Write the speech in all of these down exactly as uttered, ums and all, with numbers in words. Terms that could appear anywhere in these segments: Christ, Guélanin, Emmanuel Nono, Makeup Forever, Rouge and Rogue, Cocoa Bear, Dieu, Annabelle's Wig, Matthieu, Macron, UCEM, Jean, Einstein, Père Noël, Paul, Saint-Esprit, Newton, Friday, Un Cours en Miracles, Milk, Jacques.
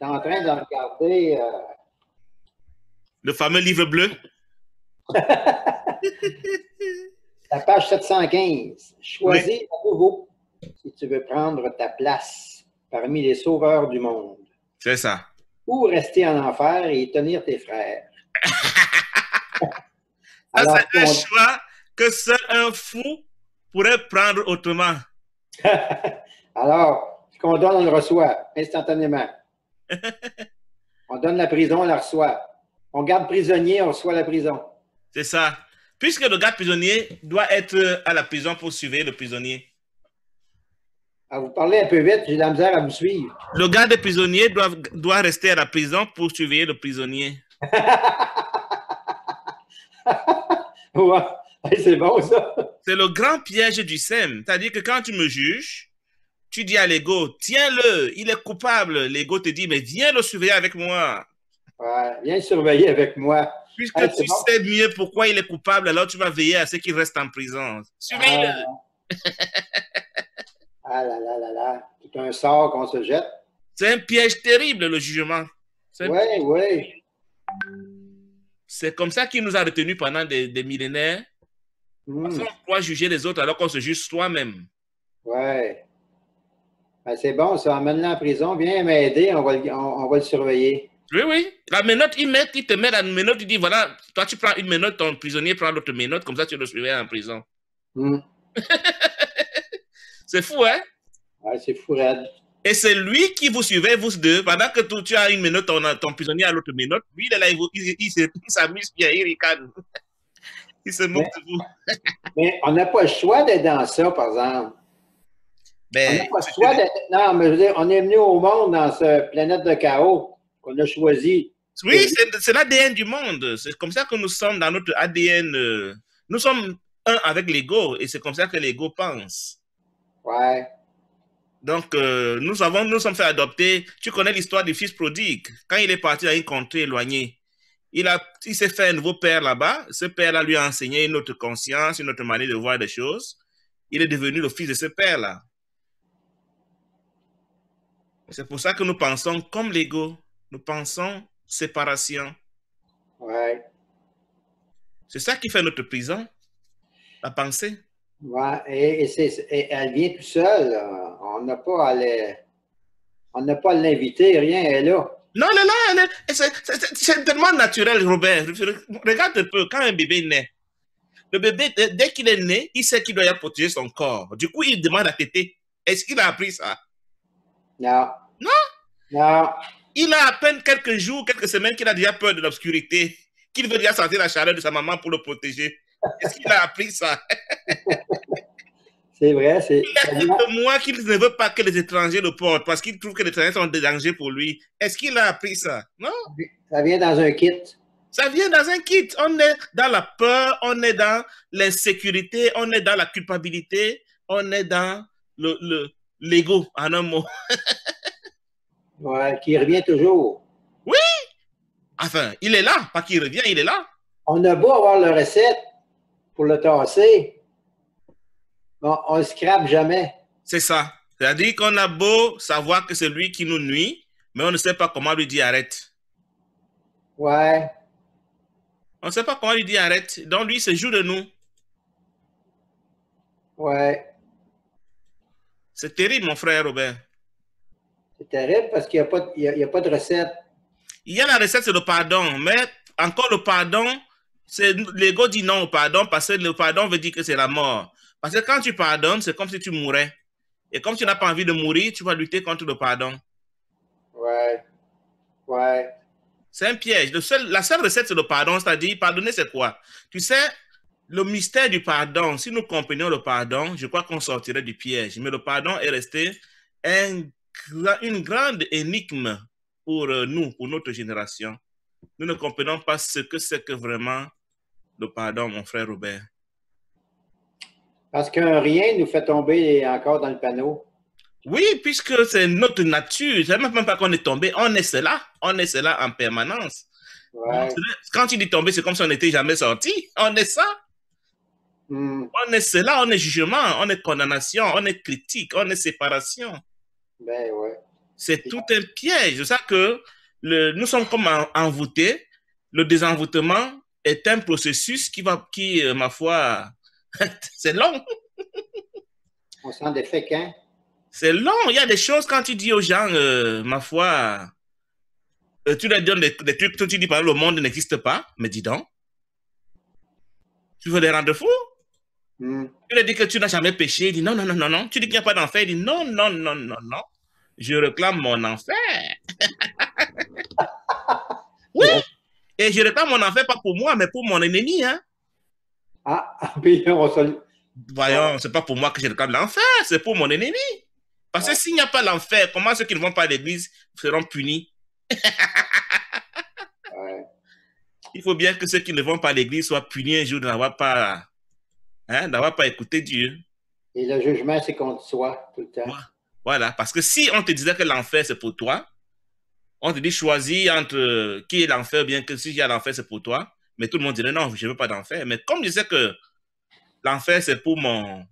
J'étais en train de regarder... Euh... Le fameux livre bleu? La page sept cent quinze. Choisis oui. à nouveau si tu veux prendre ta place parmi les sauveurs du monde. C'est ça. Ou rester en enfer et tenir tes frères. Alors, c'est un on... choix que seul un fou pourrait prendre autrement. Alors, ce qu'on donne, on le reçoit instantanément. On donne la prison, on la reçoit. On garde prisonnier, on reçoit la prison. C'est ça. Puisque le garde prisonnier doit être à la prison pour surveiller le prisonnier. Ah, vous parlez un peu vite, j'ai de la misère à vous suivre. Le garde prisonnier doit, doit rester à la prison pour surveiller le prisonnier. Ouais, c'est bon ça. C'est le grand piège du S E M. C'est-à-dire que quand tu me juges, tu dis à l'ego, tiens-le, il est coupable. L'ego te dit, mais viens le surveiller avec moi. Ouais, viens le surveiller avec moi. Puisque hey, tu bon. sais mieux pourquoi il est coupable, alors tu vas veiller à ce qu'il reste en prison. Surveille-le. Ah. Ah là là là là, c'est un sort qu'on se jette. C'est un piège terrible, le jugement. Oui, oui. C'est comme ça qu'il nous a retenus pendant des, des millénaires. Mmh. Parce qu'on croit juger les autres alors qu'on se juge soi-même. Oui. Ben, c'est bon, ça emmène-le en prison. Viens m'aider, on va, le, on, on va le surveiller. Oui, oui. La menotte, il, met, il te met la menotte, il dit, voilà, toi tu prends une menotte, ton prisonnier prend l'autre menotte, comme ça tu le surveilles en prison. Mmh. C'est fou, hein? Ouais, c'est fou, Red. Et c'est lui qui vous surveille, vous deux. Pendant que tu, tu as une menotte, ton, ton prisonnier à l'autre menotte, lui, il est là, il, il, il, il s'amuse bien, il ricane. Il se moque mais, de vous. Mais on n'a pas le choix d'être dans ça, par exemple. Ben, on n'a pas le choix d'être... Non, mais je veux dire, on est venu au monde dans cette planète de chaos qu'on a choisi. Oui, c'est l'A D N du monde. C'est comme ça que nous sommes dans notre A D N. Nous sommes un avec l'ego et c'est comme ça que l'ego pense. Ouais. Donc, euh, nous avons, nous sommes fait adopter. Tu connais l'histoire du fils prodigue. Quand il est parti dans une contrée éloignée, il, a, il s'est fait un nouveau père là-bas. Ce père-là lui a enseigné une autre conscience, une autre manière de voir des choses. Il est devenu le fils de ce père-là. C'est pour ça que nous pensons comme l'ego. Nous pensons séparation. Ouais. C'est ça qui fait notre prison, la pensée. Oui, et, et, et elle vient tout seule. Là. On n'a pas à l'inviter, rien, elle est là. Non, non, non, c'est tellement naturel, Robert. Regarde un peu, quand un bébé naît, le bébé, dès qu'il est né, il sait qu'il doit y protéger son corps. Du coup, il demande à téter. Est-ce qu'il a appris ça? Non. Non? Non. Il a à peine quelques jours, quelques semaines qu'il a déjà peur de l'obscurité, qu'il veut déjà sentir la chaleur de sa maman pour le protéger. Est-ce qu'il a appris ça? C'est vrai, c'est... Il a dit de moi qu'il ne veut pas que les étrangers le portent parce qu'il trouve que les étrangers sont des dangers pour lui. Est-ce qu'il a appris ça? Non? Ça vient dans un kit. Ça vient dans un kit. On est dans la peur, on est dans l'insécurité, on est dans la culpabilité, on est dans le, le, l'ego, en un mot. Ouais, qui revient toujours. Oui! Enfin, il est là, pas qu'il revient, il est là. On a beau avoir la recette, pour le tasser, bon, on ne scrape jamais. C'est ça. C'est-à-dire qu'on a beau savoir que c'est lui qui nous nuit, mais on ne sait pas comment lui dire arrête. Ouais. On ne sait pas comment lui dire arrête. Donc lui, il se joue de nous. Ouais. C'est terrible, mon frère Robert. C'est terrible parce qu'il n'y a pas, il y a, il y a pas de recette. Il y a la recette, c'est le pardon, mais encore le pardon... L'ego dit non au pardon parce que le pardon veut dire que c'est la mort. Parce que quand tu pardonnes, c'est comme si tu mourais. Et comme tu n'as pas envie de mourir, tu vas lutter contre le pardon. Ouais. Ouais. C'est un piège. Le seul, la seule recette, c'est le pardon. C'est-à-dire, pardonner, c'est quoi? Tu sais, le mystère du pardon, si nous comprenions le pardon, je crois qu'on sortirait du piège. Mais le pardon est resté un, une grande énigme pour nous, pour notre génération. Nous ne comprenons pas ce que c'est que vraiment le pardon, mon frère Robert. Parce qu'un rien nous fait tomber encore dans le panneau. Oui, puisque c'est notre nature. Je ne sais même pas qu'on est tombé. On est cela. On est cela en permanence. Ouais. Quand tu dis tomber, c'est comme si on n'était jamais sorti. On est ça. Mm. On est cela. On est jugement. On est condamnation. On est critique. On est séparation. Ben ouais. C'est tout un piège. C'est ça que le, nous sommes comme envoûtés. Le désenvoûtement est un processus qui, va, qui euh, ma foi, c'est long. On sent des faits, hein? C'est long. Il y a des choses, quand tu dis aux gens, euh, ma foi, euh, tu leur donnes des, des trucs, toi, tu dis, par exemple, le monde n'existe pas, mais dis donc, tu veux les rendre fous? Mm. Tu leur dis que tu n'as jamais péché, ils disent non, non, non, non, non. Tu dis qu'il n'y a pas d'enfer, ils disent non, non, non, non, non. Je réclame mon enfer. Oui. Et je réclame mon enfer, pas pour moi, mais pour mon ennemi. Hein? Ah, puis on se... Voyons, c'est pas pour moi que je réclame l'enfer, c'est pour mon ennemi. Parce que s'il n'y a pas l'enfer, comment ceux qui ne vont pas à l'église seront punis? Ouais. Il faut bien que ceux qui ne vont pas à l'église soient punis un jour de n'avoir pas, hein, d'avoir pas écouté Dieu. Et le jugement, c'est contre soi tout le temps. Ouais. Voilà, parce que si on te disait que l'enfer, c'est pour toi, on te dit choisis entre qui est l'enfer, bien que si il y a l'enfer, c'est pour toi, mais tout le monde dirait non, je ne veux pas d'enfer. Mais comme je sais que l'enfer, c'est pour mon,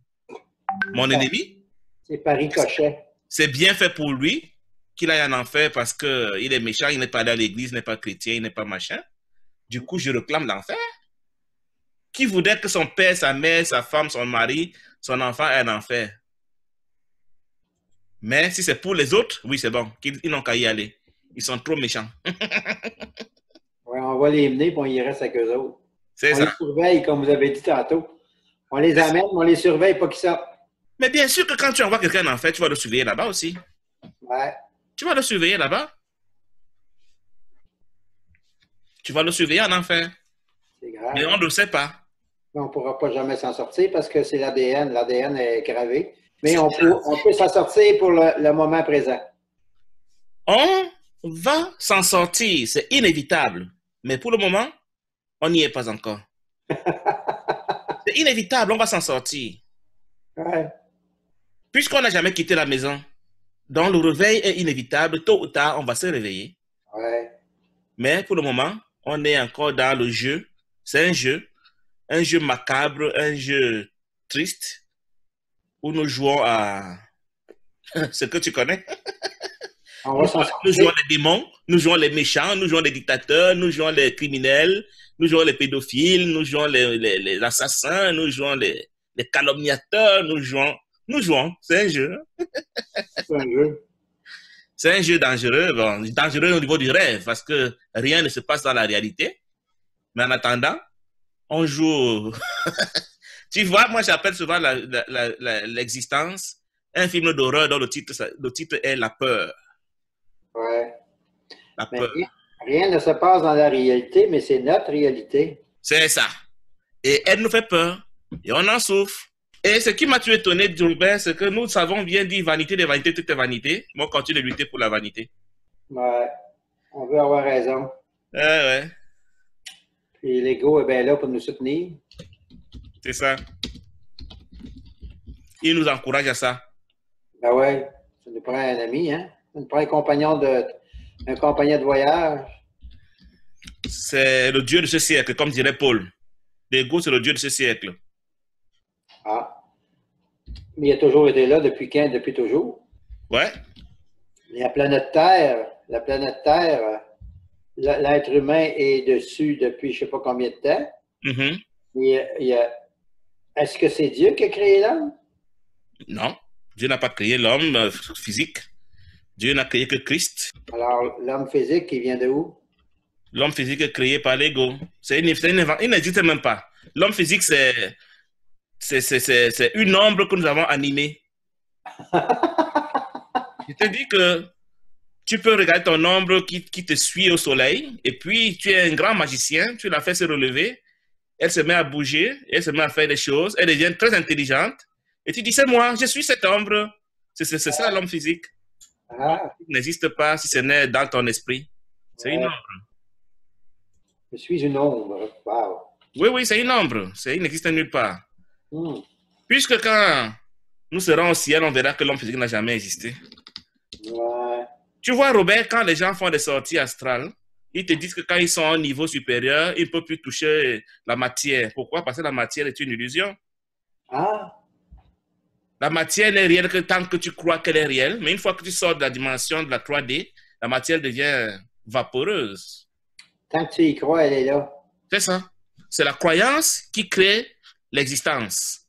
mon ennemi, c'est par ricochet. C'est bien fait pour lui qu'il aille en enfer parce qu'il est méchant, il n'est pas allé à l'église, il n'est pas chrétien, il n'est pas machin. Du coup, je réclame l'enfer. Qui voudrait que son père, sa mère, sa femme, son mari, son enfant aient un enfer? Mais si c'est pour les autres, oui, c'est bon. Ils, ils n'ont qu'à y aller. Ils sont trop méchants. Oui, on va les mener, puis on y reste avec eux autres. C'est ça. On les surveille, comme vous avez dit tantôt. On les amène, on les surveille, pas qu'ils sortent. Mais bien sûr que quand tu envoies quelqu'un en enfer, tu vas le surveiller là-bas aussi. Ouais. Tu vas le surveiller là-bas. Tu vas le surveiller en enfer. C'est grave. Mais on ne le sait pas. On ne pourra pas jamais s'en sortir parce que c'est l'A D N. L'A D N est gravé. Mais on peut, on peut s'en sortir pour le, le moment présent. On va s'en sortir, c'est inévitable. Mais pour le moment, on n'y est pas encore. C'est inévitable, on va s'en sortir. Ouais. Puisqu'on n'a jamais quitté la maison, donc le réveil est inévitable, tôt ou tard, on va se réveiller. Ouais. Mais pour le moment, on est encore dans le jeu. C'est un jeu, un jeu macabre, un jeu triste. Où nous jouons à ce que tu connais. On nous, nous jouons les démons, nous jouons les méchants, nous jouons les dictateurs, nous jouons les criminels, nous jouons les pédophiles, nous jouons les, les, les assassins, nous jouons les, les calomniateurs, nous jouons, nous jouons, c'est un jeu. C'est un jeu. C'est un jeu dangereux, bon, dangereux au niveau du rêve, parce que rien ne se passe dans la réalité. Mais en attendant, on joue... Tu vois, moi j'appelle souvent l'existence un film d'horreur dont le titre, le titre est La peur. Ouais. La peur. Rien, rien ne se passe dans la réalité, mais c'est notre réalité. C'est ça. Et elle nous fait peur. Et on en souffre. Et ce qui m'a tué étonné, Gilbert, c'est que nous savons bien dire vanité, des vanités, toutes les vanités. Moi, quand tu de lutter pour la vanité. Ouais. On veut avoir raison. Ouais, ouais. Puis l'ego est bien là pour nous soutenir. C'est ça. Il nous encourage à ça. Ben ouais, ça nous prend un ami, hein? Ça nous prend un compagnon de, un compagnon de voyage. C'est le Dieu de ce siècle, comme dirait Paul. L'ego, c'est le Dieu de ce siècle. Ah. Mais il a toujours été là depuis quand? Depuis toujours. Ouais. Et la planète Terre, la planète Terre, l'être humain est dessus depuis je ne sais pas combien de temps. Mm-hmm. Il, il, Est-ce que c'est Dieu qui a créé l'homme? Non, Dieu n'a pas créé l'homme physique. Dieu n'a créé que Christ. Alors, l'homme physique, il vient de où? L'homme physique est créé par l'ego. Il n'existe même pas. L'homme physique, c'est une ombre que nous avons animée. Je te dis que tu peux regarder ton ombre qui, qui te suit au soleil, et puis tu es un grand magicien, tu l'as fait se relever. Elle se met à bouger, elle se met à faire des choses, elle devient très intelligente. Et tu dis, c'est moi, je suis cette ombre. C'est ça l'homme physique. Ah. Il n'existe pas si ce n'est dans ton esprit. C'est ouais. Une ombre. Je suis une ombre. Wow. Oui, oui, c'est une ombre. Il n'existe nulle part. Mm. Puisque quand nous serons au ciel, on verra que l'homme physique n'a jamais existé. Ouais. Tu vois, Robert, quand les gens font des sorties astrales, ils te disent que quand ils sont au niveau supérieur, ils ne peuvent plus toucher la matière. Pourquoi? Parce que la matière est une illusion. Ah! La matière n'est réelle que tant que tu crois qu'elle est réelle, mais une fois que tu sors de la dimension de la trois D, la matière devient vaporeuse. Tant que tu y crois, elle est là. C'est ça. C'est la croyance qui crée l'existence.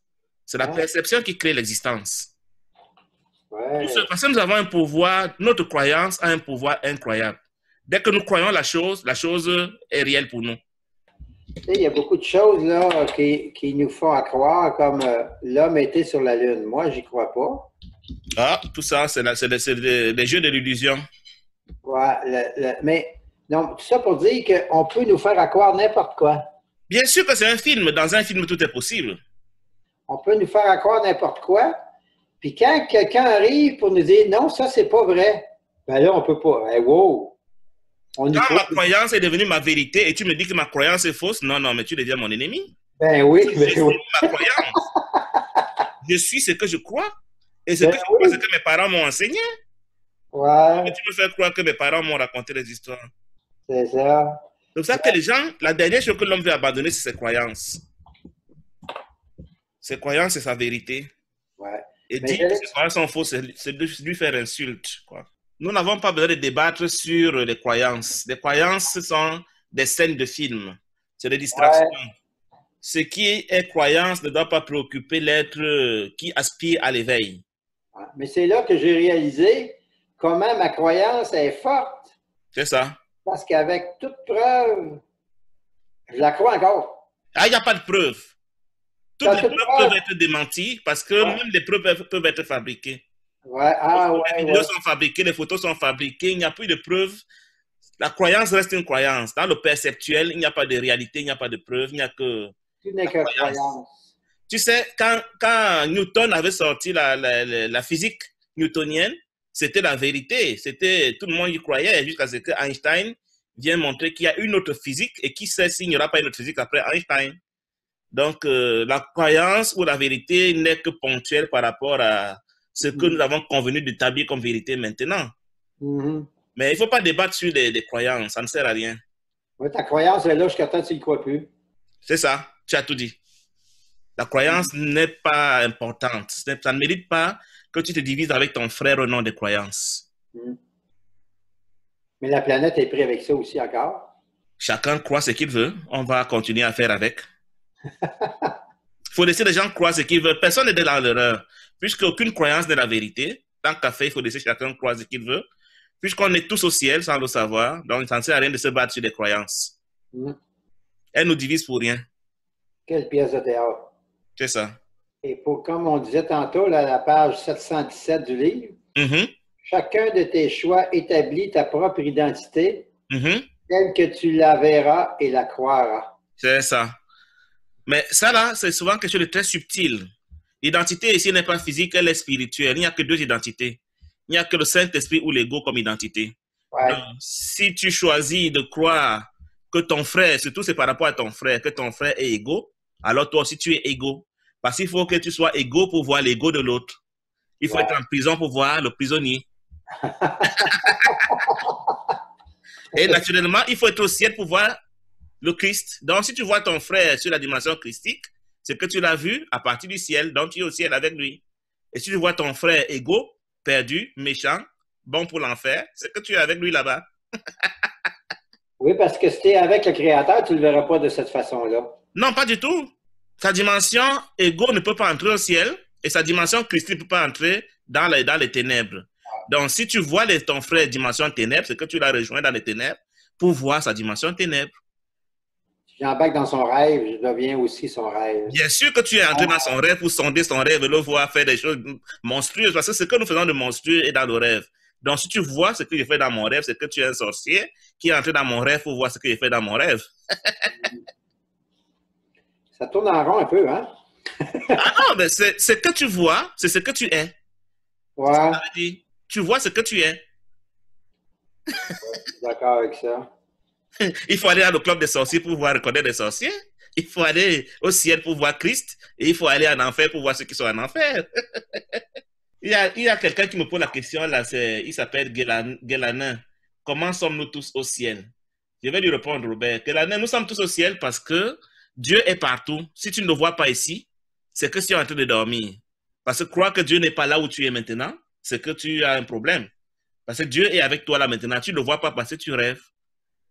C'est la ouais. perception qui crée l'existence. Ouais. Parce que nous avons un pouvoir, notre croyance a un pouvoir incroyable. Dès que nous croyons la chose, la chose est réelle pour nous. Tu sais, il y a beaucoup de choses là, qui, qui nous font à croire, comme euh, l'homme était sur la Lune. Moi, j'y crois pas. Ah, tout ça, c'est des jeux de l'illusion. Ouais, le, le, mais non, tout ça pour dire qu'on peut nous faire à croire n'importe quoi. Bien sûr que c'est un film. Dans un film, tout est possible. On peut nous faire à croire n'importe quoi. Puis quand quelqu'un arrive pour nous dire « Non, ça, c'est pas vrai », ben là, on peut pas. Hey, wow! Quand ma croyance est devenue ma vérité et tu me dis que ma croyance est fausse, non, non, mais tu deviens mon ennemi. Ben oui, ben je oui. ma croyance. Je suis ce que je crois et ce ben que je crois, oui. c'est que mes parents m'ont enseigné. Ouais. Et tu me fais croire que mes parents m'ont raconté des histoires. C'est ça. C'est pour ça que les gens, la dernière chose que l'homme veut abandonner, c'est ses croyances. Ses croyances, c'est sa vérité. Ouais. Et mais dire que ses croyances sont fausses, c'est lui faire insulte, quoi. Nous n'avons pas besoin de débattre sur les croyances. Les croyances sont des scènes de films. C'est des distractions. Ouais. Ce qui est croyance ne doit pas préoccuper l'être qui aspire à l'éveil. Mais c'est là que j'ai réalisé comment ma croyance est forte. C'est ça. Parce qu'avec toute preuve, je la crois encore. Ah, il n'y a pas de preuve. Toutes les preuves peuvent être démenties parce que ouais. même les preuves peuvent être fabriquées. Ouais, ah, les ouais, vidéos ouais. sont fabriquées, les photos sont fabriquées, il n'y a plus de preuves. La croyance reste une croyance. Dans le perceptuel, il n'y a pas de réalité, il n'y a pas de preuve, il n'y a que tu n'es que croyance. Tu sais, quand, quand Newton avait sorti la, la, la, la physique newtonienne, c'était la vérité. Tout le monde y croyait jusqu'à ce que Einstein vienne montrer qu'il y a une autre physique et qui sait s'il n'y aura pas une autre physique après Einstein. Donc, euh, la croyance ou la vérité n'est que ponctuelle par rapport à ce que nous avons convenu d'établir comme vérité maintenant. Mm-hmm. Mais il ne faut pas débattre sur les, les croyances, ça ne sert à rien. Oui, ta croyance est là jusqu'à temps que tu ne crois plus. C'est ça, tu as tout dit. La croyance mm-hmm. n'est pas importante. Ça ne mérite pas que tu te divises avec ton frère au nom des croyances. Mm-hmm. Mais la planète est prise avec ça aussi encore. Chacun croit ce qu'il veut, on va continuer à faire avec. Il faut laisser les gens croire ce qu'ils veulent. Personne n'est dans l'erreur. Puisqu'aucune croyance n'est la vérité, tant qu'à faire, il faut laisser chacun croire ce qu'il veut. Puisqu'on est tous au ciel sans le savoir, donc ça ne sert à rien de se battre sur des croyances. Mmh. Elles nous divisent pour rien. Quelle pièce de théâtre. C'est ça. Et pour, comme on disait tantôt, là, la page sept cent dix-sept du livre, mmh. chacun de tes choix établit ta propre identité mmh. telle que tu la verras et la croiras. C'est ça. Mais ça, là, c'est souvent quelque chose de très subtil. L'identité ici n'est pas physique, elle est spirituelle. Il n'y a que deux identités. Il n'y a que le Saint-Esprit ou l'ego comme identité. Ouais. Donc, si tu choisis de croire que ton frère, surtout c'est par rapport à ton frère, que ton frère est égo, alors toi aussi tu es égo. Parce qu'il faut que tu sois égo pour voir l'ego de l'autre. Il faut ouais. être en prison pour voir le prisonnier. Et naturellement, il faut être au ciel pour voir le Christ. Donc si tu vois ton frère sur la dimension christique, c'est que tu l'as vu à partir du ciel, donc tu es au ciel avec lui. Et si tu vois ton frère égo, perdu, méchant, bon pour l'enfer, c'est que tu es avec lui là-bas. Oui, parce que si tu es avec le Créateur, tu ne le verras pas de cette façon-là. Non, pas du tout. Sa dimension égo ne peut pas entrer au ciel et sa dimension Christ ne peut pas entrer dans les, dans les ténèbres. Donc, si tu vois les, ton frère dimension ténèbres, c'est que tu l'as rejoint dans les ténèbres pour voir sa dimension ténèbres. J'embarque dans son rêve, je deviens aussi son rêve. Bien sûr que tu es entré ah. dans son rêve pour sonder son rêve et le voir faire des choses monstrueuses. Parce que ce que nous faisons de monstrueux est dans le rêve. Donc, si tu vois ce que je fais dans mon rêve, c'est que tu es un sorcier qui est entré dans mon rêve pour voir ce que je fais dans mon rêve. Ça tourne en rond un peu, hein? Ah non, mais ce que tu vois, c'est ce que tu es. Ouais. Ça veut dire. Tu vois ce que tu es. Ouais, je suis d'accord avec ça. Il faut aller dans le club des sorciers pour voir reconnaître des sorciers. Il faut aller au ciel pour voir Christ. Et il faut aller en enfer pour voir ceux qui sont en enfer. Il y a, a quelqu'un qui me pose la question, là, il s'appelle Guélanin. Comment sommes-nous tous au ciel? Je vais lui répondre, Robert. Guélanin, nous sommes tous au ciel parce que Dieu est partout. Si tu ne le vois pas ici, c'est que tu es en train de dormir. Parce que croire que Dieu n'est pas là où tu es maintenant, c'est que tu as un problème. Parce que Dieu est avec toi là maintenant. Tu ne le vois pas passer, tu rêves.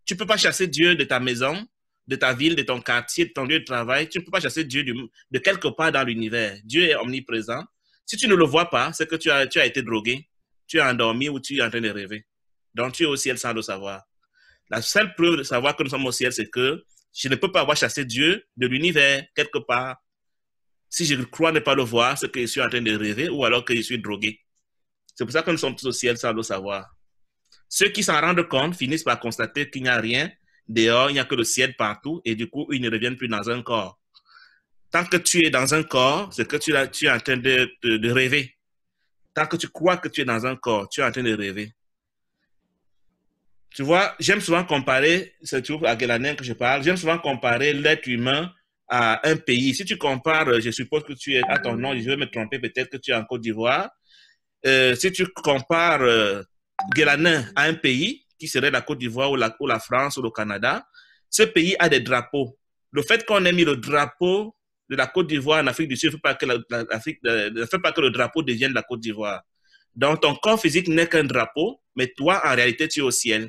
Tu ne peux pas chasser Dieu de ta maison, de ta ville, de ton quartier, de ton lieu de travail. Tu ne peux pas chasser Dieu de quelque part dans l'univers. Dieu est omniprésent. Si tu ne le vois pas, c'est que tu as, tu as été drogué, tu as endormi ou tu es en train de rêver. Donc tu es au ciel sans le savoir. La seule preuve de savoir que nous sommes au ciel, c'est que je ne peux pas avoir chassé Dieu de l'univers, quelque part. Si je crois ne pas le voir, c'est que je suis en train de rêver ou alors que je suis drogué. C'est pour ça que nous sommes tous au ciel sans le savoir. Ceux qui s'en rendent compte finissent par constater qu'il n'y a rien dehors, il n'y a que le ciel partout et du coup, ils ne reviennent plus dans un corps. Tant que tu es dans un corps, c'est que tu, tu es en train de, de, de rêver. Tant que tu crois que tu es dans un corps, tu es en train de rêver. Tu vois, j'aime souvent comparer, c'est toujours à Guélanin que je parle, j'aime souvent comparer l'être humain à un pays. Si tu compares, je suppose que tu es à ton nom, je vais me tromper, peut-être que tu es en Côte d'Ivoire. Euh, si tu compares euh, Guélanin à un pays, qui serait la Côte d'Ivoire ou la, ou la France ou le Canada, ce pays a des drapeaux. Le fait qu'on ait mis le drapeau de la Côte d'Ivoire en Afrique du Sud ne fait pas que, la, la, ne fait pas que le drapeau devienne la Côte d'Ivoire. Donc, ton corps physique n'est qu'un drapeau, mais toi, en réalité, tu es au ciel.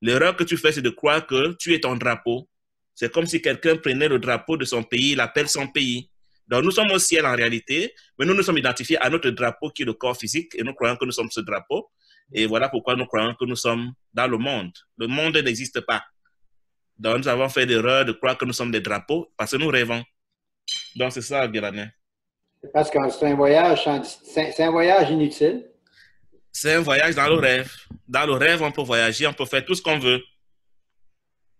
L'erreur que tu fais, c'est de croire que tu es ton drapeau. C'est comme si quelqu'un prenait le drapeau de son pays, l'appelle son pays. Donc, nous sommes au ciel en réalité, mais nous nous sommes identifiés à notre drapeau qui est le corps physique et nous croyons que nous sommes ce drapeau. Et voilà pourquoi nous croyons que nous sommes dans le monde. Le monde n'existe pas. Donc, nous avons fait l'erreur de croire que nous sommes des drapeaux parce que nous rêvons. Donc, c'est ça, Guélanin. Parce que c'est un voyage, c'est un voyage inutile. C'est un voyage dans le rêve. Dans le rêve, on peut voyager, on peut faire tout ce qu'on veut.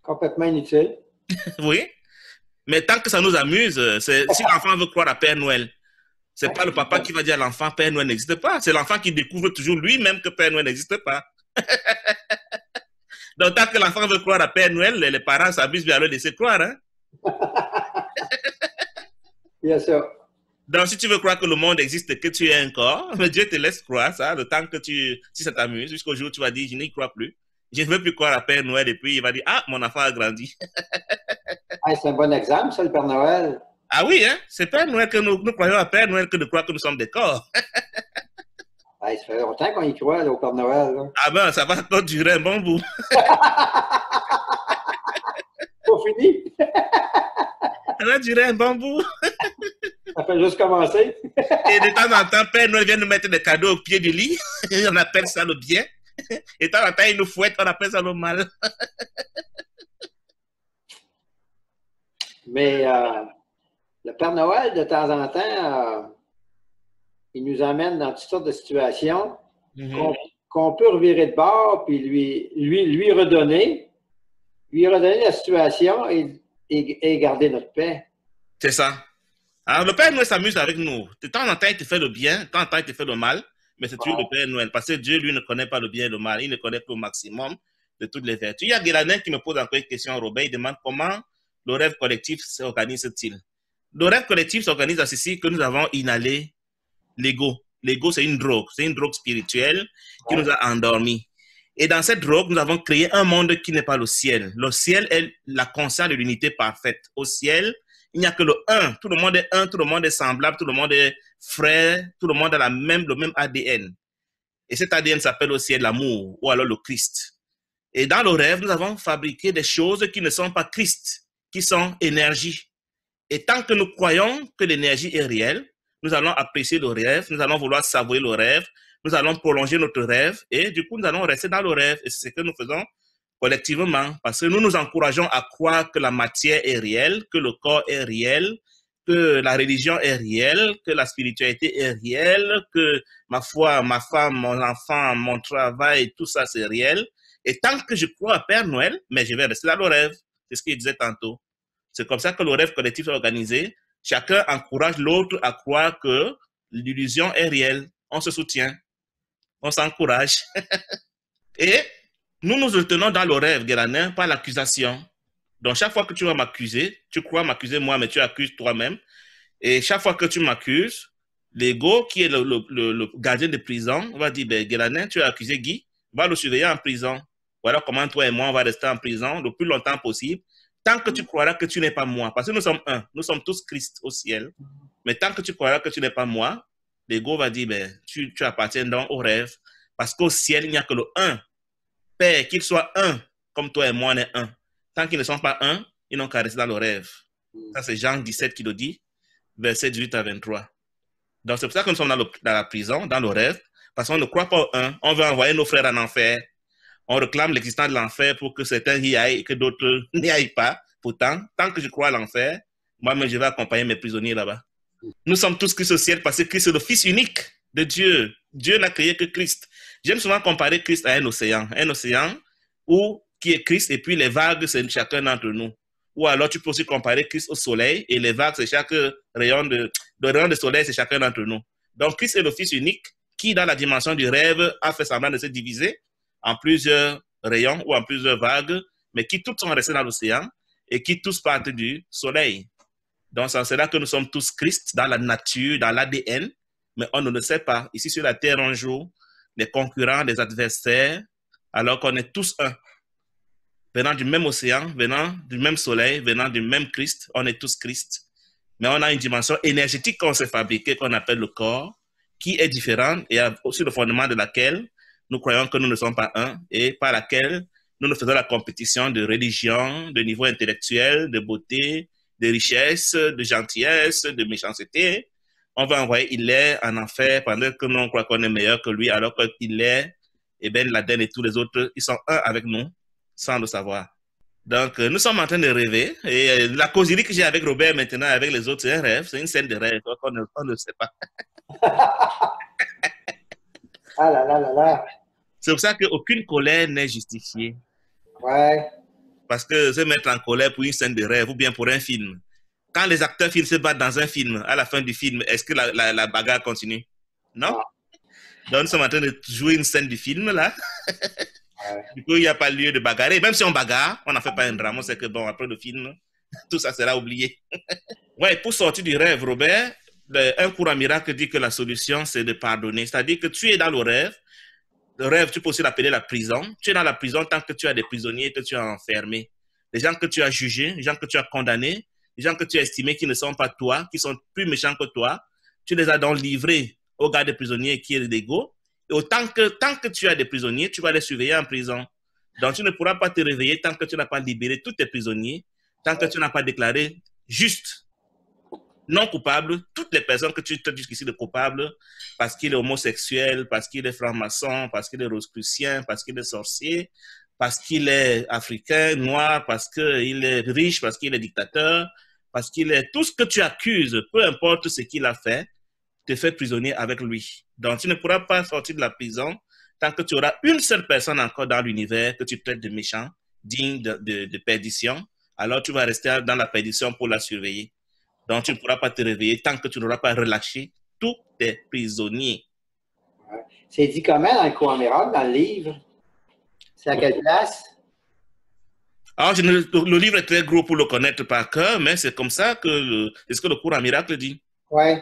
Complètement inutile. Oui. Mais tant que ça nous amuse, si l'enfant veut croire à Père Noël, ce n'est pas le papa qui va dire à l'enfant Père Noël n'existe pas. C'est l'enfant qui découvre toujours lui-même que Père Noël n'existe pas. Donc, tant que l'enfant veut croire à Père Noël, les parents s'abusent bien à le laisser croire. Hein? Bien sûr. Donc, si tu veux croire que le monde existe et que tu es un corps, mais Dieu te laisse croire ça, le temps que tu, si ça t'amuse, jusqu'au jour où tu vas dire, je n'y crois plus. Je ne veux plus croire à Père Noël et puis il va dire, ah, mon enfant a grandi. Ah, c'est un bon exemple, ça, le Père Noël. Ah oui, hein? C'est Père Noël que nous, nous croyons à Père Noël que de croire que nous sommes des corps. Ah, il se fait longtemps qu'on y croit, là, au Père Noël. Là. Ah ben, ça va encore durer un bon bout. Pour finir. Ça va durer un bon bout. Ça fait juste commencer. Et de temps en temps, Père Noël vient nous mettre des cadeaux au pied du lit. On appelle ça le bien. Et de temps en temps, il nous fouette, on appelle ça le mal. Mais euh, le Père Noël, de temps en temps, euh, il nous emmène dans toutes sortes de situations mm-hmm. qu'on qu'on peut revirer de bord, puis lui, lui, lui redonner, lui redonner la situation et, et, et garder notre paix. C'est ça. Alors, le Père Noël s'amuse avec nous. De temps en temps, il te fait le bien, de temps en temps, il te fait le mal, mais c'est toujours wow. le Père Noël. Parce que Dieu, lui, ne connaît pas le bien et le mal. Il ne connaît qu'au maximum de toutes les vertus. Il y a Guélanin qui me pose encore une question, Robert. Il demande comment le rêve collectif s'organise-t-il? Le rêve collectif s'organise à ceci que nous avons inhalé l'ego. L'ego, c'est une drogue. C'est une drogue spirituelle qui wow. nous a endormis. Et dans cette drogue, nous avons créé un monde qui n'est pas le ciel. Le ciel est la conscience de l'unité parfaite. Au ciel, il n'y a que le un. Tout le monde est un, tout le monde est semblable, tout le monde est frère, tout le monde a la même, le même A D N. Et cet A D N s'appelle aussi l'amour ou alors le Christ. Et dans le rêve, nous avons fabriqué des choses qui ne sont pas Christ, qui sont énergie. Et tant que nous croyons que l'énergie est réelle, nous allons apprécier le rêve, nous allons vouloir savourer le rêve, nous allons prolonger notre rêve et du coup, nous allons rester dans le rêve. Et c'est ce que nous faisons collectivement, parce que nous nous encourageons à croire que la matière est réelle, que le corps est réel, que la religion est réelle, que la spiritualité est réelle, que ma foi, ma femme, mon enfant, mon travail, tout ça c'est réel. Et tant que je crois à Père Noël, mais je vais rester dans le rêve. C'est ce qu'il disait tantôt. C'est comme ça que le rêve collectif est organisé. Chacun encourage l'autre à croire que l'illusion est réelle. On se soutient. On s'encourage. Et nous nous retenons dans le rêve, Guélanin, par l'accusation. Donc, chaque fois que tu vas m'accuser, tu crois m'accuser moi, mais tu accuses toi-même. Et chaque fois que tu m'accuses, l'ego, qui est le, le, le, le gardien de prison, va dire, ben, Guélanin, tu as accusé Guy, va le surveiller en prison. Voilà comment toi et moi, on va rester en prison le plus longtemps possible, tant que tu croiras que tu n'es pas moi. Parce que nous sommes un, nous sommes tous Christ au ciel. Mais tant que tu croiras que tu n'es pas moi, l'ego va dire, ben, tu, tu appartiens donc au rêve, parce qu'au ciel, il n'y a que le un. Père, qu'ils soient un, comme toi et moi, on est un. Tant qu'ils ne sont pas un, ils n'ont qu'à rester dans le rêve. Ça, c'est Jean dix-sept qui le dit, verset dix-huit à vingt-trois. Donc, c'est pour ça que nous sommes dans, le, dans la prison, dans le rêve, parce qu'on ne croit pas au un. On veut envoyer nos frères en enfer. On réclame l'existence de l'enfer pour que certains y aillent et que d'autres n'y aillent pas. Pourtant, tant que je crois à l'enfer, moi-même, je vais accompagner mes prisonniers là-bas. Nous sommes tous Christ au ciel parce que Christ est le Fils unique de Dieu. Dieu n'a créé que Christ. J'aime souvent comparer Christ à un océan. Un océan où, qui est Christ et puis les vagues, c'est chacun d'entre nous. Ou alors, tu peux aussi comparer Christ au soleil et les vagues, c'est chaque rayon de, le rayon de soleil, c'est chacun d'entre nous. Donc, Christ est le Fils unique qui, dans la dimension du rêve, a fait semblant de se diviser en plusieurs rayons ou en plusieurs vagues, mais qui toutes sont restées dans l'océan et qui tous partent du soleil. Donc, c'est là que nous sommes tous Christ, dans la nature, dans l'A D N, mais on ne le sait pas. Ici, sur la terre, on joue les concurrents, les adversaires, alors qu'on est tous un. Venant du même océan, venant du même soleil, venant du même Christ, on est tous Christ. Mais on a une dimension énergétique qu'on s'est fabriquée, qu'on appelle le corps, qui est différente et sur le fondement de laquelle nous croyons que nous ne sommes pas un et par laquelle nous nous faisons la compétition de religion, de niveau intellectuel, de beauté, de richesse, de gentillesse, de méchanceté. On va envoyer il est en enfer pendant que nous on croit qu'on est meilleur que lui, alors qu'il est, et bien l'Aden et tous les autres, ils sont un avec nous, sans le savoir. Donc, nous sommes en train de rêver. Et la causerie que j'ai avec Robert maintenant, avec les autres, c'est un rêve, c'est une scène de rêve. Donc, on ne, on ne sait pas. Ah là là là là. C'est pour ça qu'aucune colère n'est justifiée. Ouais. Parce que se mettre en colère pour une scène de rêve ou bien pour un film. Quand les acteurs films se battent dans un film, à la fin du film, est-ce que la, la, la bagarre continue? Non. Donc, nous sommes en train de jouer une scène du film, là. Du coup, il n'y a pas lieu de bagarrer. Même si on bagarre, on n'en fait pas un drame. On sait que, bon, après le film, tout ça sera oublié. Ouais, pour sortir du rêve, Robert, le, un cours en miracle dit que la solution, c'est de pardonner. C'est-à-dire que tu es dans le rêve. Le rêve, tu peux aussi l'appeler la prison. Tu es dans la prison tant que tu as des prisonniers que tu as enfermés. Les gens que tu as jugés, les gens que tu as condamnés, les gens que tu as estimés qui ne sont pas toi, qui sont plus méchants que toi, tu les as donc livrés au garde des prisonniers qui est l'ego. Et autant que, tant que tu as des prisonniers, tu vas les surveiller en prison. Donc, tu ne pourras pas te réveiller tant que tu n'as pas libéré tous tes prisonniers, tant que tu n'as pas déclaré juste, non coupable, toutes les personnes que tu traites jusqu'ici de coupables, parce qu'il est homosexuel, parce qu'il est franc-maçon, parce qu'il est rosicrucien, parce qu'il est sorcier, parce qu'il est africain, noir, parce qu'il est riche, parce qu'il est dictateur, parce qu'il est... Tout ce que tu accuses, peu importe ce qu'il a fait, te fait prisonnier avec lui. Donc, tu ne pourras pas sortir de la prison tant que tu auras une seule personne encore dans l'univers que tu traites de méchant, digne de, de, de perdition. Alors, tu vas rester dans la perdition pour la surveiller. Donc, tu ne pourras pas te réveiller tant que tu n'auras pas relâché tous tes prisonniers. C'est dit comment dans le cours en miracle, dans le livre? C'est à quelle place? Alors, je ne, le livre est très gros pour le connaître par cœur, mais c'est comme ça que... C'est ce que le cours en miracle dit. Oui.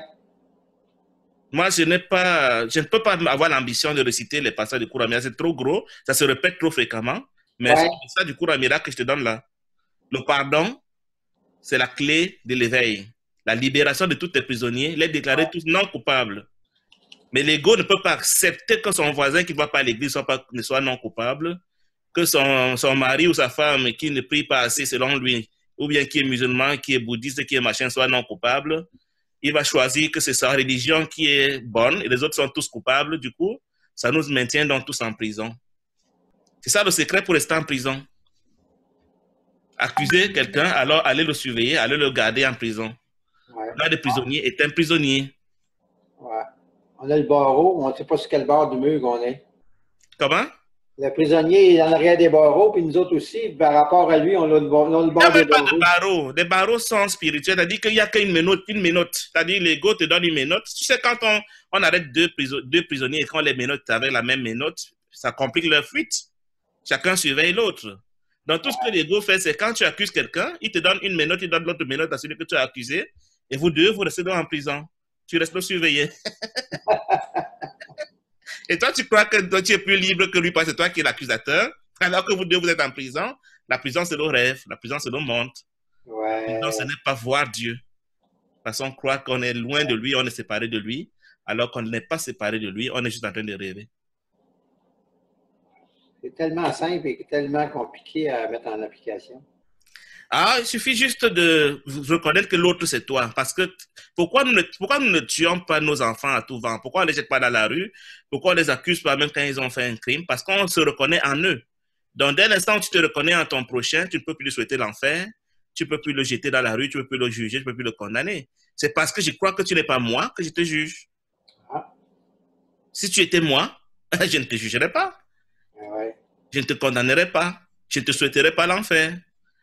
Moi, je n'ai pas, je ne peux pas avoir l'ambition de réciter les passages du cours en miracle. C'est trop gros, ça se répète trop fréquemment. Mais ouais. C'est pour ça du cours en miracle que je te donne là. Le pardon, c'est la clé de l'éveil. La libération de tous tes prisonniers, les déclarer tous non coupables. Mais l'ego ne peut pas accepter que son voisin qui ne va pas à l'église soit pas, ne soit non coupable, que son, son mari ou sa femme qui ne prie pas assez selon lui, ou bien qui est musulman, qui est bouddhiste, qui est machin, soit non coupable. Il va choisir que c'est sa religion qui est bonne et les autres sont tous coupables. Du coup, ça nous maintient donc tous en prison. C'est ça le secret pour rester en prison. Accuser quelqu'un, alors allez le surveiller, allez le garder en prison. Ouais. L'un des prisonniers est un prisonnier. Ouais. On a le barreau, on ne sait pas sur quel bord du mur on est. Comment? Le prisonnier est en arrière des barreaux, puis nous autres aussi, par rapport à lui, on a le barreau. Il n'y a même pas de barreaux. Les barreaux sont spirituels, c'est-à-dire qu'il n'y a qu'une menotte, une menotte. C'est-à-dire l'ego te donne une menotte. Tu sais, quand on, on arrête deux, priso- deux prisonniers et qu'on les menotte avec la même menotte, ça complique leur fuite. Chacun surveille l'autre. Donc, tout ouais. ce que l'ego fait, c'est quand tu accuses quelqu'un, il te donne une menotte, il donne l'autre menotte à celui que tu as accusé, et vous deux, vous restez donc en prison. Tu restes le surveiller. Et toi, tu crois que toi, tu es plus libre que lui parce que c'est toi qui es l'accusateur. Alors que vous deux, vous êtes en prison. La prison, c'est le rêve. La prison, c'est le monde. Ouais. Donc, ce n'est pas voir Dieu. Parce qu'on croit qu'on est loin de lui, on est séparé de lui. alors qu'on n'est pas séparé de lui, on est juste en train de rêver. C'est tellement simple et tellement compliqué à mettre en application. Ah, il suffit juste de reconnaître que l'autre, c'est toi. Parce que pourquoi nous, ne, pourquoi nous ne tuons pas nos enfants à tout vent? Pourquoi on ne les jette pas dans la rue? Pourquoi on les accuse pas même quand ils ont fait un crime? Parce qu'on se reconnaît en eux. Donc, dès l'instant où tu te reconnais en ton prochain, tu ne peux plus lui souhaiter l'enfer, tu ne peux plus le jeter dans la rue, tu ne peux plus le juger, tu ne peux plus le condamner. C'est parce que je crois que tu n'es pas moi que je te juge. Ah. Si tu étais moi, je ne te jugerais pas. Ouais. Je ne te condamnerais pas. Je ne te souhaiterais pas l'enfer.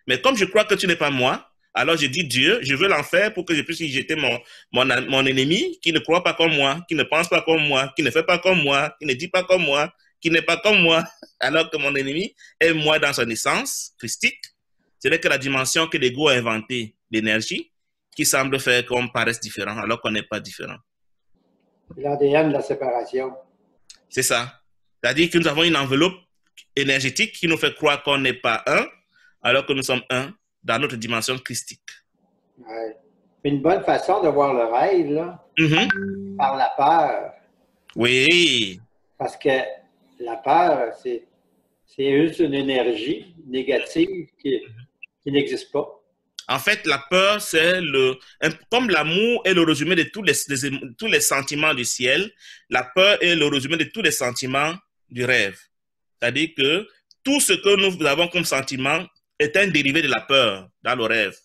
Mais comme je crois que tu n'es pas moi, alors je dis Dieu, je veux l'enfer pour que je puisse y jeter mon, mon, mon ennemi qui ne croit pas comme moi, qui ne pense pas comme moi, qui ne fait pas comme moi, qui ne dit pas comme moi, qui n'est pas comme moi, alors que mon ennemi est moi dans son essence christique. C'est-à-dire que la dimension que l'ego a inventée d'énergie qui semble faire qu'on paraisse différent alors qu'on n'est pas différent. L'A D N de la séparation. C'est ça. C'est-à-dire que nous avons une enveloppe énergétique qui nous fait croire qu'on n'est pas un, alors que nous sommes un dans notre dimension christique. Ouais. Une bonne façon de voir le rêve, là, mm-hmm. par la peur. Oui. Parce que la peur, c'est juste une énergie négative qui, qui n'existe pas. En fait, la peur, c'est le... Comme l'amour est le résumé de tous les, de tous les sentiments du ciel, la peur est le résumé de tous les sentiments du rêve. C'est-à-dire que tout ce que nous avons comme sentiment est un dérivé de la peur dans le rêve.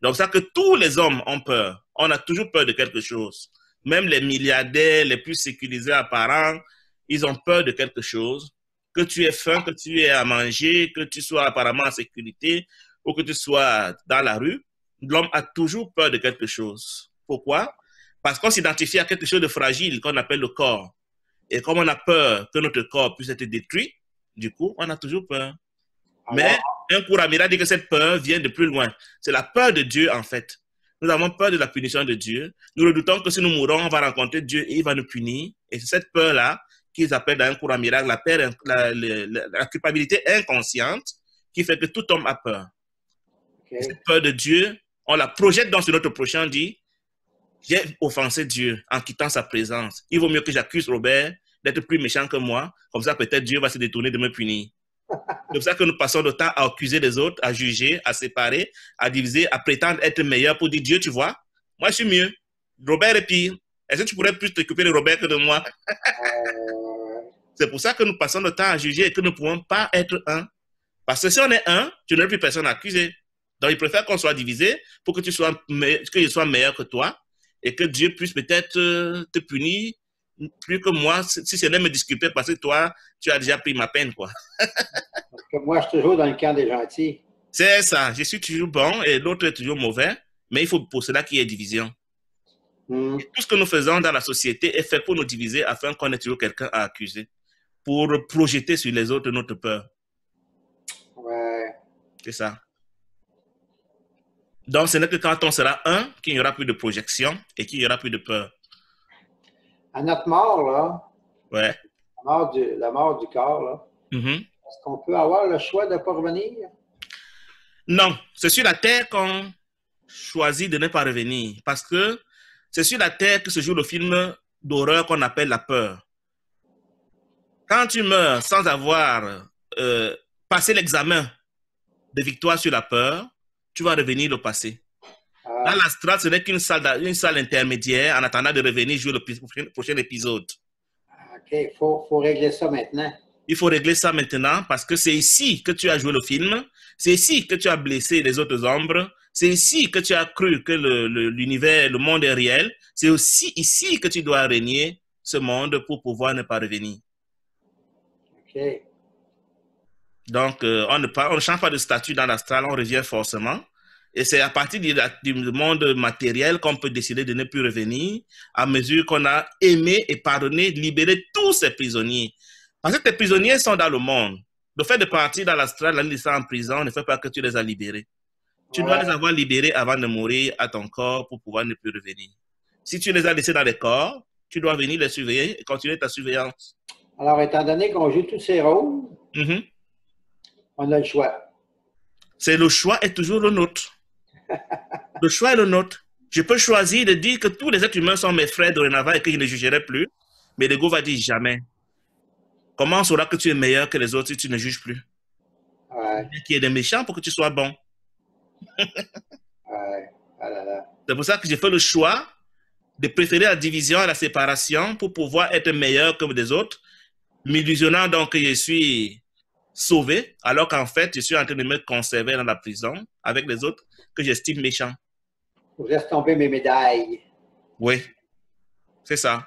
Donc, ça que tous les hommes ont peur. On a toujours peur de quelque chose. Même les milliardaires, les plus sécurisés apparents, ils ont peur de quelque chose. Que tu aies faim, que tu aies à manger, que tu sois apparemment en sécurité ou que tu sois dans la rue, l'homme a toujours peur de quelque chose. Pourquoi? Parce qu'on s'identifie à quelque chose de fragile qu'on appelle le corps. Et comme on a peur que notre corps puisse être détruit, du coup, on a toujours peur. Mais un cours en miracle dit que cette peur vient de plus loin. C'est la peur de Dieu, en fait. Nous avons peur de la punition de Dieu. Nous redoutons que si nous mourons, on va rencontrer Dieu et il va nous punir. Et c'est cette peur-là qu'ils appellent dans un cours en miracle la, peur, la, la, la, la culpabilité inconsciente qui fait que tout homme a peur. Okay. Cette peur de Dieu, on la projette dans notre prochain, on dit « J'ai offensé Dieu en quittant sa présence. Il vaut mieux que j'accuse Robert d'être plus méchant que moi. Comme ça, peut-être Dieu va se détourner de me punir. » C'est pour ça que nous passons notre temps à accuser les autres, à juger, à séparer, à diviser, à prétendre être meilleur pour dire « Dieu, tu vois, moi je suis mieux. Robert est pire. Est-ce que tu pourrais plus t'occuper de Robert que de moi? » C'est pour ça que nous passons notre temps à juger et que nous ne pouvons pas être un. Parce que si on est un, tu n'as plus personne à accuser. Donc, il préfère qu'on soit divisé pour que, tu sois que je sois meilleur que toi et que Dieu puisse peut-être te punir plus que moi, si ce n'est me disculper parce que toi, tu as déjà pris ma peine, quoi. Parce que moi, je suis toujours dans le camp des gentils. C'est ça. Je suis toujours bon et l'autre est toujours mauvais, mais il faut pour cela qu'il y ait division. Mm. Tout ce que nous faisons dans la société est fait pour nous diviser afin qu'on ait toujours quelqu'un à accuser, pour projeter sur les autres notre peur. Ouais. C'est ça. Donc, ce n'est que quand on sera un qu'il n'y aura plus de projection et qu'il n'y aura plus de peur. À notre mort, là, ouais. la, mort du, la mort du corps, là, mm-hmm. est-ce qu'on peut avoir le choix de ne pas revenir? Non, c'est sur la terre qu'on choisit de ne pas revenir parce que c'est sur la terre que se joue le film d'horreur qu'on appelle la peur. Quand tu meurs sans avoir euh, passé l'examen de victoire sur la peur, tu vas revenir le passé. Dans l'astral, ce n'est qu'une salle, une salle intermédiaire en attendant de revenir jouer le prochain, prochain épisode. OK, il faut, faut régler ça maintenant. Il faut régler ça maintenant parce que c'est ici que tu as joué le film, c'est ici que tu as blessé les autres ombres, c'est ici que tu as cru que l'univers, le, le, le monde est réel, c'est aussi ici que tu dois régner ce monde pour pouvoir ne pas revenir. OK. Donc, euh, on, ne pas, on ne change pas de statut dans l'astral, on revient forcément. Et c'est à partir du, du monde matériel qu'on peut décider de ne plus revenir à mesure qu'on a aimé et pardonné, libéré tous ces prisonniers. Parce que tes prisonniers sont dans le monde. Le fait de partir dans l'astral, la laisser en prison, ne fait pas que tu les as libérés. Tu ouais. dois les avoir libérés avant de mourir à ton corps pour pouvoir ne plus revenir. Si tu les as laissés dans les corps, tu dois venir les surveiller et continuer ta surveillance. Alors, étant donné qu'on joue tous ces rôles, mm-hmm. on a le choix. C'est le choix est toujours le nôtre. Le choix est le nôtre. Je peux choisir de dire que tous les êtres humains sont mes frères dorénavant et que je ne jugerai plus. Mais l'ego va dire jamais. Comment on saura que tu es meilleur que les autres si tu ne juges plus? Ouais. Qui est des méchants pour que tu sois bon. Ouais. Ah là là. C'est pour ça que j'ai fait le choix de préférer la division et la séparation pour pouvoir être meilleur que les autres, m'illusionnant donc que je suis sauvé, alors qu'en fait, je suis en train de me conserver dans la prison avec les autres que j'estime méchants. Vous laissez tomber mes médailles. Oui, c'est ça.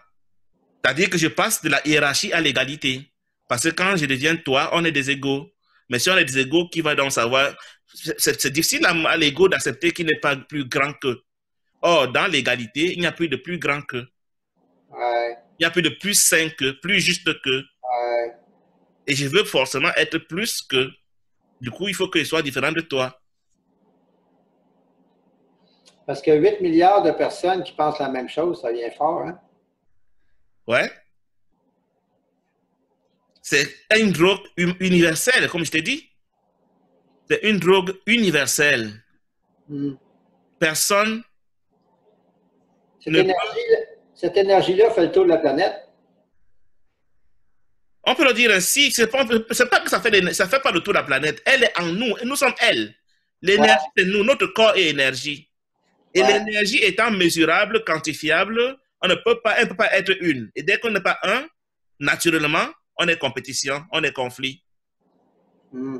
C'est-à-dire que je passe de la hiérarchie à l'égalité. Parce que quand je deviens toi, on est des égaux. Mais si on est des égaux, qui va donc savoir... C'est difficile à l'ego d'accepter qu'il n'est pas plus grand qu'eux. Or, dans l'égalité, il n'y a plus de plus grand qu'eux. Ouais. Il n'y a plus de plus saint qu'eux, plus juste qu'eux. Ouais. Et je veux forcément être plus qu'eux. Du coup, il faut qu'il soit différent de toi. Parce qu'il y a huit milliards de personnes qui pensent la même chose, ça vient fort, hein? Ouais. C'est une drogue universelle, comme je t'ai dit. C'est une drogue universelle. Mm. Personne. Cette énergie-là énergie fait le tour de la planète. On peut le dire ainsi. C'est pas, pas que ça fait, ça fait pas le tour de la planète. Elle est en nous. Nous sommes elle. L'énergie, ouais. C'est nous. Notre corps est énergie. Et ouais. L'énergie étant mesurable, quantifiable, on ne peut pas, elle ne peut pas être une. Et dès qu'on n'est pas un, naturellement, on est compétition, on est conflit. Mm.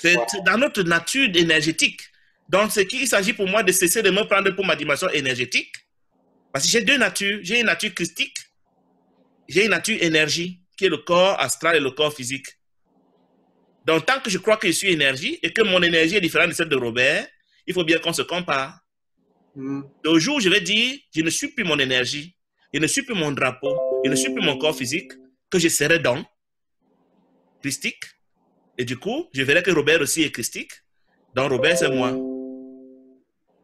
C'est dans notre nature énergétique. Donc, c'est qu'il s'agit pour moi de cesser de me prendre pour ma dimension énergétique. Parce que j'ai deux natures. J'ai une nature christique. J'ai une nature énergie, qui est le corps astral et le corps physique. Donc, tant que je crois que je suis énergie et que mon énergie est différente de celle de Robert, il faut bien qu'on se compare. Mm. Le jour où je vais dire, je ne suis plus mon énergie, je ne suis plus mon drapeau, je ne suis plus mon corps physique, que je serai donc christique. Et du coup, je verrai que Robert aussi est christique. Donc, Robert, c'est moi.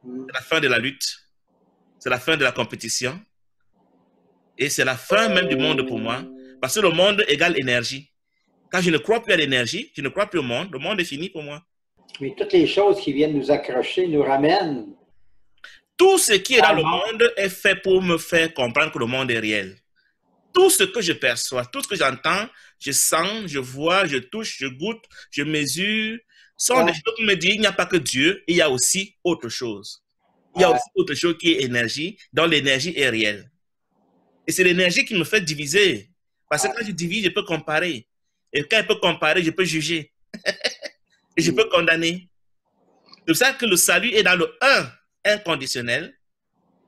C'est la fin de la lutte. C'est la fin de la compétition. Et c'est la fin même du monde pour moi. Parce que le monde égale énergie. Quand je ne crois plus à l'énergie, je ne crois plus au monde. Le monde est fini pour moi. Mais toutes les choses qui viennent nous accrocher nous ramènent. Tout ce qui est dans le monde est fait pour me faire comprendre que le monde est réel. Tout ce que je perçois, tout ce que j'entends, je sens, je vois, je touche, je goûte, je mesure, sont ouais. Des choses qui me disent qu'il n'y a pas que Dieu, il y a aussi autre chose. Il ouais. y a aussi autre chose qui est énergie, dont l'énergie est réelle. Et c'est l'énergie qui me fait diviser. Parce que ouais. Quand je divise, je peux comparer. Et quand je peux comparer, je peux juger. Et je peux condamner. C'est pour ça que le salut est dans le un, inconditionnel,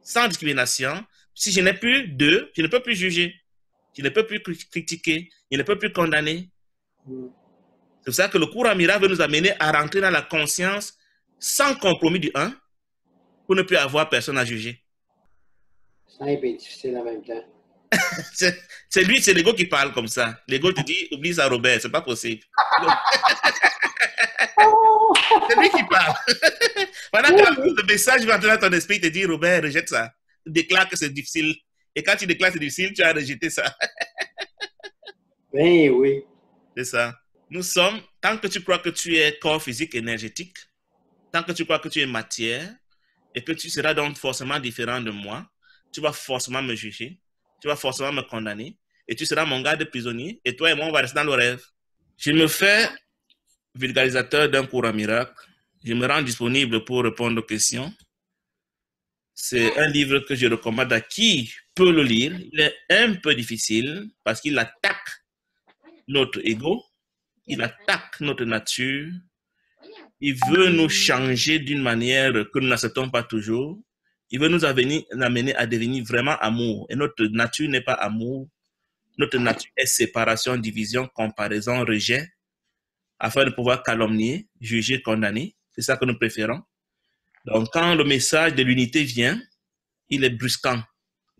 sans discrimination. Si je n'ai plus deux, je ne peux plus juger. Je ne peux plus critiquer, je ne peux plus condamner. C'est pour ça que le cours en miracle veut nous amener à rentrer dans la conscience sans compromis du un pour ne plus avoir personne à juger. Simple et difficile en même temps. C'est lui, c'est l'ego qui parle comme ça. L'ego te dit, oublie ça Robert, c'est pas possible. C'est lui qui parle. Voilà, quand le message va entrer dans ton esprit, il te dit, Robert, rejette ça. Déclare que c'est difficile. Et quand tu déclares c'est difficile, tu as rejeté ça. Ben oui. C'est ça. Nous sommes, tant que tu crois que tu es corps physique énergétique, tant que tu crois que tu es matière, et que tu seras donc forcément différent de moi, tu vas forcément me juger, tu vas forcément me condamner, et tu seras mon garde prisonnier, et toi et moi, on va rester dans le rêve. Je me fais vulgarisateur d'un cours en miracle. Je me rends disponible pour répondre aux questions. C'est un livre que je recommande à qui peut le lire. Il est un peu difficile parce qu'il attaque notre ego, il attaque notre nature, il veut nous changer d'une manière que nous n'acceptons pas toujours, il veut nous amener à devenir vraiment amour. Et notre nature n'est pas amour, notre nature est séparation, division, comparaison, rejet, afin de pouvoir calomnier, juger, condamner. C'est ça que nous préférons. Donc, quand le message de l'unité vient, il est brusquant.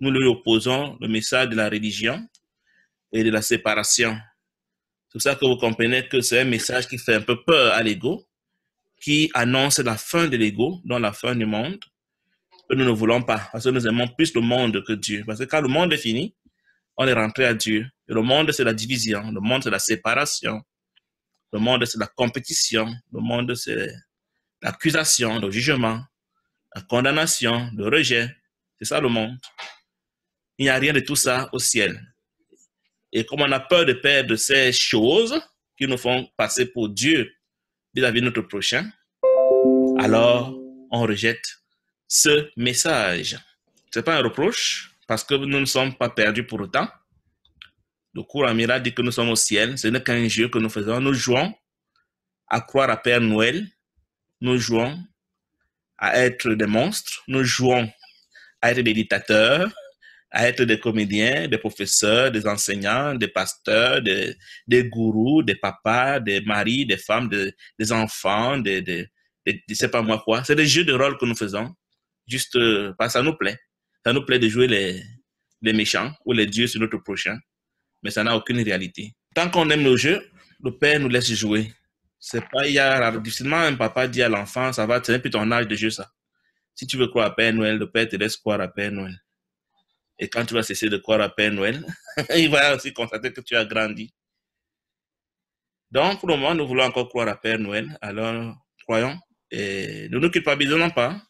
Nous lui opposons le message de la religion et de la séparation. C'est pour ça que vous comprenez que c'est un message qui fait un peu peur à l'ego, qui annonce la fin de l'ego, donc la fin du monde, que nous ne voulons pas, parce que nous aimons plus le monde que Dieu. Parce que quand le monde est fini, on est rentré à Dieu. Et le monde, c'est la division. Le monde, c'est la séparation. Le monde, c'est la compétition. Le monde, c'est... l'accusation, le jugement, la condamnation, le rejet. C'est ça le monde. Il n'y a rien de tout ça au ciel. Et comme on a peur de perdre ces choses qui nous font passer pour Dieu vis-à-vis de notre prochain, alors on rejette ce message. Ce n'est pas un reproche, parce que nous ne sommes pas perdus pour autant. Le cours en miracle dit que nous sommes au ciel. Ce n'est qu'un jeu que nous faisons. Nous jouons à croire à Père Noël. Nous jouons à être des monstres. Nous jouons à être des dictateurs, à être des comédiens, des professeurs, des enseignants, des pasteurs, des, des gourous, des papas, des maris, des femmes, des, des enfants, des, des, des, des c'est pas moi quoi. C'est des jeux de rôle que nous faisons, juste parce que ça nous plaît. Ça nous plaît de jouer les, les méchants ou les dieux sur notre prochain, mais ça n'a aucune réalité. Tant qu'on aime le jeu, le père nous laisse jouer. C'est pas, il y a difficilement un papa dit à l'enfant, ça va, c'est plus ton âge de jeu ça. Si tu veux croire à Père Noël, le père te laisse croire à Père Noël. Et quand tu vas cesser de croire à Père Noël, il va aussi constater que tu as grandi. Donc, pour le moment, nous voulons encore croire à Père Noël. Alors, croyons. Et ne nous culpabilisons pas.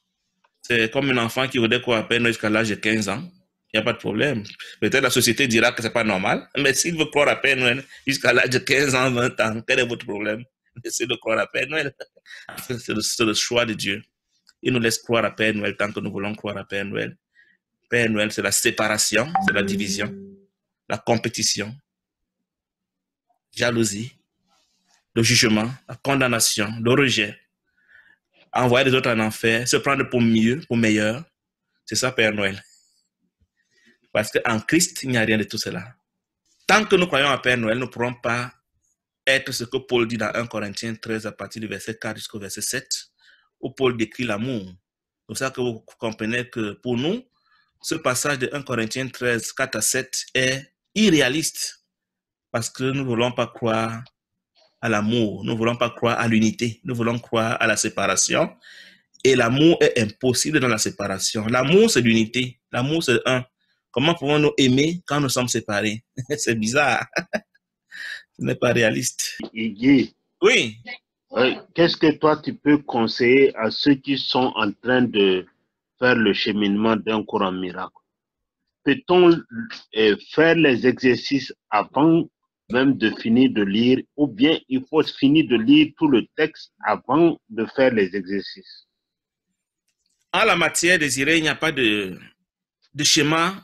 C'est comme un enfant qui voudrait croire à Père Noël jusqu'à l'âge de quinze ans. Il n'y a pas de problème. Peut-être la société dira que ce n'est pas normal. Mais s'il veut croire à Père Noël jusqu'à l'âge de quinze ans, vingt ans, quel est votre problème? Laissez de croire à Père Noël. C'est le, c'est le choix de Dieu. Il nous laisse croire à Père Noël tant que nous voulons croire à Père Noël. Père Noël, c'est la séparation, c'est la division, la compétition, jalousie, le jugement, la condamnation, le rejet, envoyer les autres en enfer, se prendre pour mieux, pour meilleur. C'est ça, Père Noël. Parce qu'en Christ, il n'y a rien de tout cela. Tant que nous croyons à Père Noël, nous ne pourrons pas être ce que Paul dit dans un Corinthiens treize à partir du verset quatre jusqu'au verset sept, où Paul décrit l'amour. C'est pour ça que vous comprenez que pour nous, ce passage de un Corinthiens treize, quatre à sept est irréaliste parce que nous ne voulons pas croire à l'amour, nous ne voulons pas croire à l'unité, nous voulons croire à la séparation et l'amour est impossible dans la séparation. L'amour, c'est l'unité, l'amour, c'est un. Comment pouvons-nous aimer quand nous sommes séparés? C'est bizarre, ce n'est pas réaliste. Iggy, oui. Euh, qu'est-ce que toi, tu peux conseiller à ceux qui sont en train de faire le cheminement d'un cours en miracle? Peut-on euh, faire les exercices avant même de finir de lire, ou bien il faut finir de lire tout le texte avant de faire les exercices? En la matière désirée, il n'y a pas de, de schéma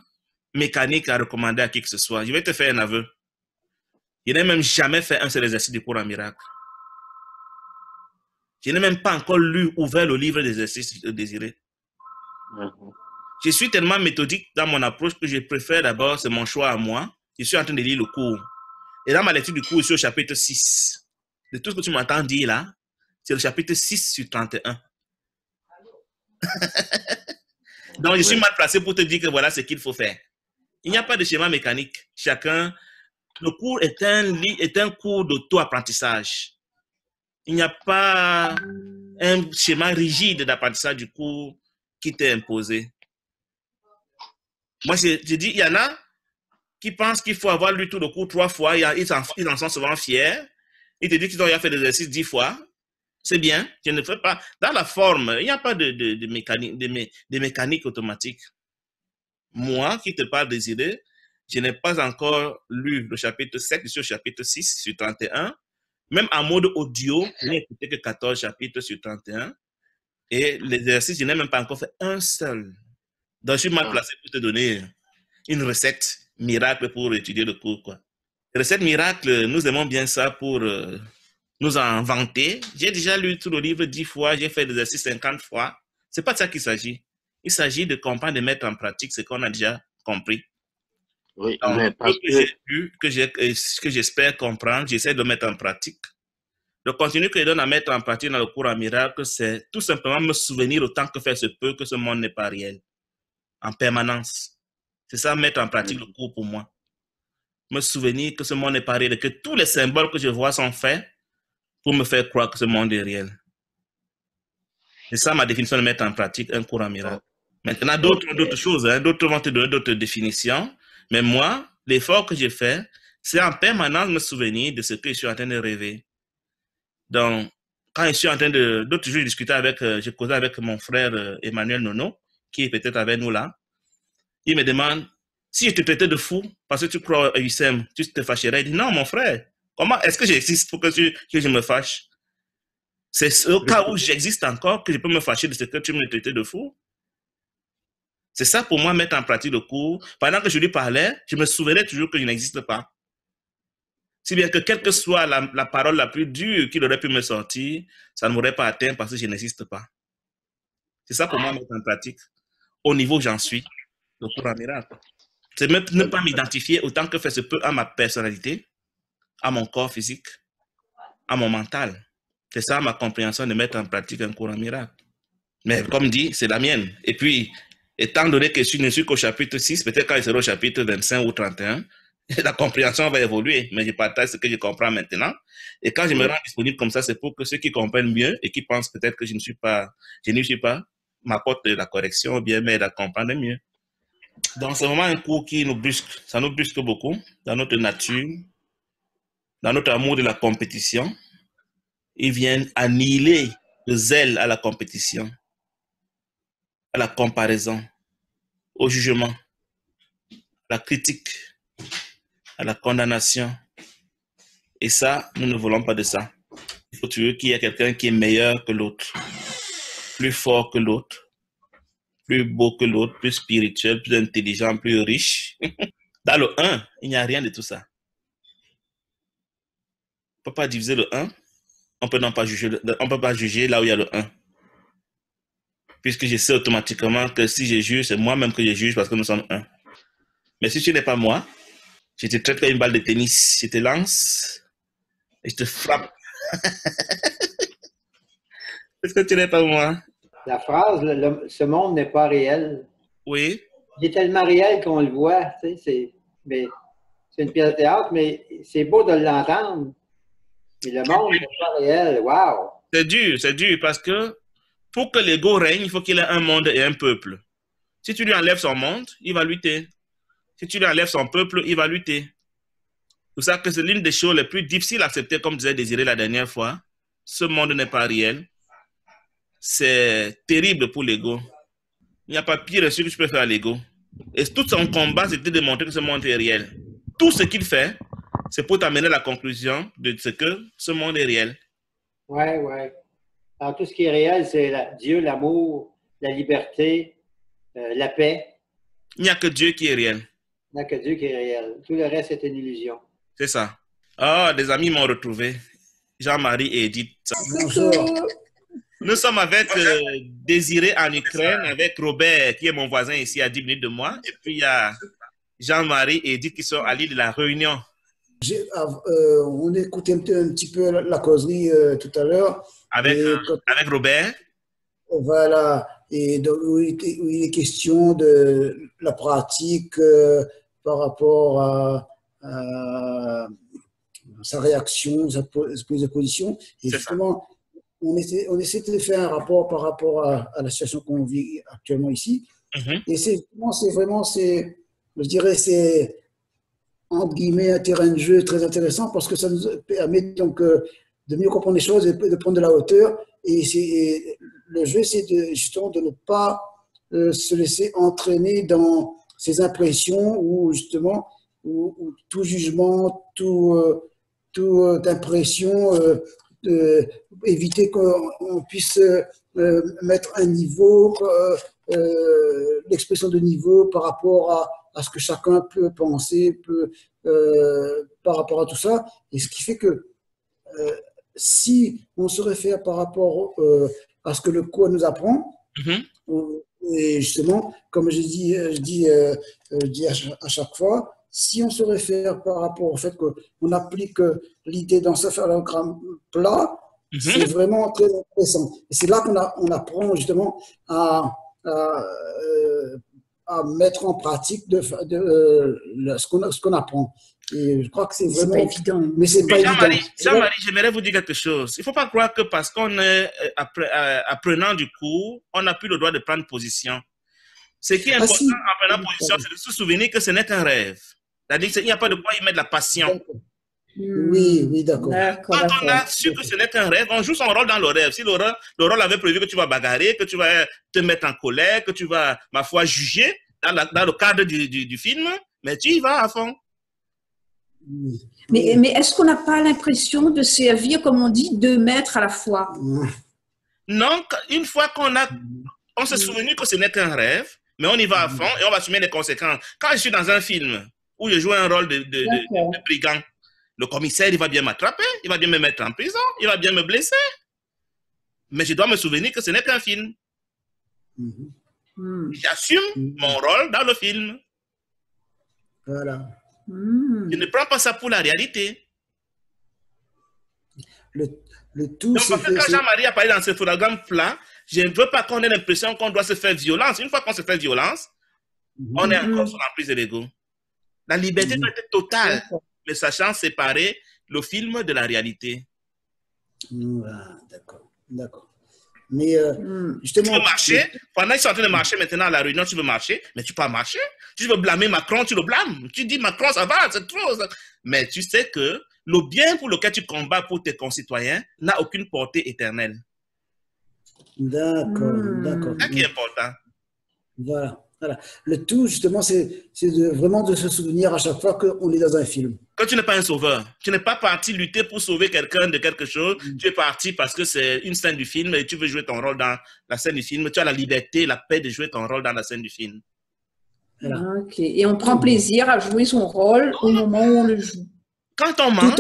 mécanique à recommander à qui que ce soit. Je vais te faire un aveu. Je n'ai même jamais fait un seul exercice du cours en miracle. Je n'ai même pas encore lu, ouvert le livre des exercices désirés. Je suis tellement méthodique dans mon approche que je préfère d'abord, c'est mon choix à moi. Je suis en train de lire le cours. Et dans ma lecture du cours, je suis au chapitre six. De tout ce que tu m'entends dire là, c'est le chapitre six sur trente et un. Donc, je suis mal placé pour te dire que voilà ce qu'il faut faire. Il n'y a pas de schéma mécanique. Chacun, le cours est un, est un cours d'auto-apprentissage. Il n'y a pas un schéma rigide d'apprentissage du cours qui t'est imposé. Moi, je, je dis, il y en a qui pensent qu'il faut avoir lu tout le cours trois fois, ils en, ils en sont souvent fiers, ils te disent qu'ils ont fait des exercices dix fois, c'est bien, je ne fais pas. Dans la forme, il n'y a pas de, de, de, mécanique, de, mé, de mécanique automatique. Moi, qui te parle des idées, je n'ai pas encore lu le chapitre sept, sur le chapitre six sur trente et un, même en mode audio, je n'ai écouté que quatorze chapitres sur trente et un, et l'exercice, je n'ai même pas encore fait un seul. Donc, je suis mal placé pour te donner une recette miracle pour étudier le cours, quoi. Recette miracle, nous aimons bien ça pour euh, nous en vanter. J'ai déjà lu tout le livre dix fois, j'ai fait l'exercice cinquante fois. C'est pas de ça qu'il s'agit. Il s'agit de comprendre, de mettre en pratique ce qu'on a déjà compris. Oui, donc, mais parce que... que j'ai lu, que j'ai, que j'espère comprendre, j'essaie de le mettre en pratique. Le contenu que je donne à mettre en pratique dans le cours en miracle, c'est tout simplement me souvenir autant que faire se peut que ce monde n'est pas réel, en permanence. C'est ça, mettre en pratique le cours pour moi. Me souvenir que ce monde n'est pas réel et que tous les symboles que je vois sont faits pour me faire croire que ce monde est réel. C'est ça ma définition de mettre en pratique un cours en miracle. Maintenant, d'autres, d'autres choses, hein, d'autres vont te donner d'autres définitions, mais moi, l'effort que j'ai fait, c'est en permanence me souvenir de ce que je suis en train de rêver. Donc, quand je suis en train de... L'autre jour, je discutais avec... Euh, je causais avec mon frère euh, Emmanuel Nono, qui est peut-être avec nous là. Il me demande, si je te traitais de fou, parce que tu crois à U C M, tu te fâcherais. Il dit, non, mon frère, comment est-ce que j'existe pour que, tu, que je me fâche? C'est au cas où j'existe encore que je peux me fâcher de ce que tu me traitais de fou. C'est ça pour moi, mettre en pratique le cours. Pendant que je lui parlais, je me souvenais toujours que je n'existe pas. Si bien que quelle que soit la, la parole la plus dure qu'il aurait pu me sortir, ça ne m'aurait pas atteint parce que je n'existe pas. C'est ça pour moi, mettre en pratique au niveau où j'en suis, le cours en miracle. C'est ne pas m'identifier autant que fait se peut à ma personnalité, à mon corps physique, à mon mental. C'est ça ma compréhension de mettre en pratique un cours en miracle. Mais comme dit, c'est la mienne. Et puis, étant donné que je ne suis qu'au chapitre six, peut-être quand je serai au chapitre vingt-cinq ou trente et un, la compréhension va évoluer, mais je partage ce que je comprends maintenant. Et quand je me rends disponible comme ça, c'est pour que ceux qui comprennent mieux et qui pensent peut-être que je ne suis pas, je ne suis pas, m'apportent la correction ou bien m'aident à comprendre mieux. Donc c'est vraiment un cours qui nous brusque, ça nous brusque beaucoup dans notre nature, dans notre amour de la compétition. Ils viennent annihiler le zèle à la compétition, à la comparaison, au jugement, à la critique, à la condamnation. Et ça, nous ne voulons pas de ça. Il faut toujours qu'il y ait quelqu'un qui est meilleur que l'autre, plus fort que l'autre, plus beau que l'autre, plus spirituel, plus intelligent, plus riche. Dans le un, il n'y a rien de tout ça. On ne peut pas diviser le un, on ne peut pas juger le, on peut pas juger là où il y a le un. Puisque je sais automatiquement que si je juge, c'est moi-même que je juge parce que nous sommes un. Mais si tu n'es pas moi, je te traite comme une balle de tennis, je te lance et je te frappe. Est-ce que tu n'es pas moi? La phrase, le, le, ce monde n'est pas réel. Oui. Il est tellement réel qu'on le voit, tu sais, c'est une pièce de théâtre, mais c'est beau de l'entendre. Mais le monde n'est pas réel, waouh! C'est dur, c'est dur, parce que pour que l'ego règne, il faut qu'il ait un monde et un peuple. Si tu lui enlèves son monde, il va lutter. Si tu lui enlèves son peuple, il va lutter. C'est pour ça que c'est l'une des choses les plus difficiles à accepter, comme disait Désiré la dernière fois. Ce monde n'est pas réel. C'est terrible pour l'ego. Il n'y a pas pire que ce que tu peux faire à l'ego. Et tout son combat, c'était de montrer que ce monde est réel. Tout ce qu'il fait, c'est pour t'amener à la conclusion de ce que ce monde est réel. Oui, oui. Alors, tout ce qui est réel, c'est la, Dieu, l'amour, la liberté, euh, la paix. Il n'y a que Dieu qui est réel. Il n'y a que Dieu qui est réel. Tout le reste est une illusion. C'est ça. Ah, oh, des amis m'ont retrouvé. Jean-Marie et Edith. Bonjour. Nous sommes avec euh, Désiré en Ukraine, avec Robert, qui est mon voisin ici à dix minutes de moi. Et puis, il y a Jean-Marie et Edith qui sont à l'île de la Réunion. Euh, on écoutait un, un petit peu la, la causerie euh, tout à l'heure. Avec, et, euh, avec Robert. Voilà. Et donc, il est question de la pratique euh, par rapport à, à sa réaction, sa, sa prise de position. Et justement, on essaie, on essaie de faire un rapport par rapport à, à la situation qu'on vit actuellement ici. Mm-hmm. Et c'est vraiment, c'est, je dirais, c'est entre guillemets, un terrain de jeu très intéressant parce que ça nous permet donc euh, de mieux comprendre les choses et de prendre de la hauteur. Et, et le jeu, c'est justement de ne pas euh, se laisser entraîner dans ces impressions où justement où, où tout jugement, tout, euh, tout euh, impression, euh, de, éviter qu'on puisse euh, mettre un niveau, euh, euh, l'expression de niveau par rapport à à ce que chacun peut penser peut, euh, par rapport à tout ça. Et ce qui fait que euh, si on se réfère par rapport euh, à ce que le cours nous apprend, mm-hmm. on, et justement, comme je dis, je dis, euh, je dis à, à chaque fois, si on se réfère par rapport au fait qu'on applique l'idée dans ce phallogramme plat, mm-hmm. c'est vraiment très intéressant. Et c'est là qu'on on apprend justement à... à euh, à mettre en pratique de, de, de, de, ce qu'on ce qu'on apprend. Et je crois que c'est vraiment... Pas évident. Mais c'est pas Jean-Marie, évident. Jean-Marie, j'aimerais vous dire quelque chose. Il ne faut pas croire que parce qu'on est apprenant du cours, on n'a plus le droit de prendre position. Ce qui est important ah, si. en prenant position, c'est de se souvenir que ce n'est qu'un rêve. C'est-à-dire qu'il n'y a pas de quoi y mettre de la passion. Oui, oui, d'accord. Quand on a su que ce n'est qu'un rêve, on joue son rôle dans le rêve. Si le rôle, le rôle avait prévu que tu vas bagarrer, que tu vas te mettre en colère, que tu vas, ma foi, juger dans, la, dans le cadre du, du, du film, mais tu y vas à fond. Oui. Mais, mais est-ce qu'on n'a pas l'impression de servir, comme on dit, deux maîtres à la fois? Non, une fois qu'on a, on s'est souvenu que ce n'est qu'un rêve, mais on y va à fond et on va assumer les conséquences. Quand je suis dans un film où je joue un rôle de, de, de, de brigand, le commissaire, il va bien m'attraper, il va bien me mettre en prison, il va bien me blesser. Mais je dois me souvenir que ce n'est qu'un film. Mm-hmm. J'assume mm-hmm. mon rôle dans le film. Voilà. Mm. Je ne prends pas ça pour la réalité. Le, le tout Donc, parce que quand Jean-Marie a parlé dans ce programme plat, je ne veux pas qu'on ait l'impression qu'on doit se faire violence. Une fois qu'on se fait violence, mm-hmm. on est encore sur l'emprise de l'ego. La liberté mm-hmm. doit être totale. Mais sachant séparer le film de la réalité. Ah, d'accord, d'accord. Mais euh, justement... Tu veux marcher, pendant qu'ils sont en train de marcher maintenant à la réunion, tu veux marcher, mais tu peux pas marcher. Tu veux blâmer Macron, tu le blâmes. Tu dis Macron, ça va, c'est trop. Ça. Mais tu sais que le bien pour lequel tu combats pour tes concitoyens n'a aucune portée éternelle. D'accord, mmh. d'accord. C'est ça qui est important. Voilà. Voilà. Le tout, justement, c'est vraiment de se souvenir à chaque fois qu'on est dans un film. Quand tu n'es pas un sauveur, tu n'es pas parti lutter pour sauver quelqu'un de quelque chose, mmh. tu es parti parce que c'est une scène du film et tu veux jouer ton rôle dans la scène du film. Tu as la liberté, la paix de jouer ton rôle dans la scène du film. Voilà. Ah, okay. Et on prend plaisir à jouer son rôle au moment où on le joue. Quand on mange,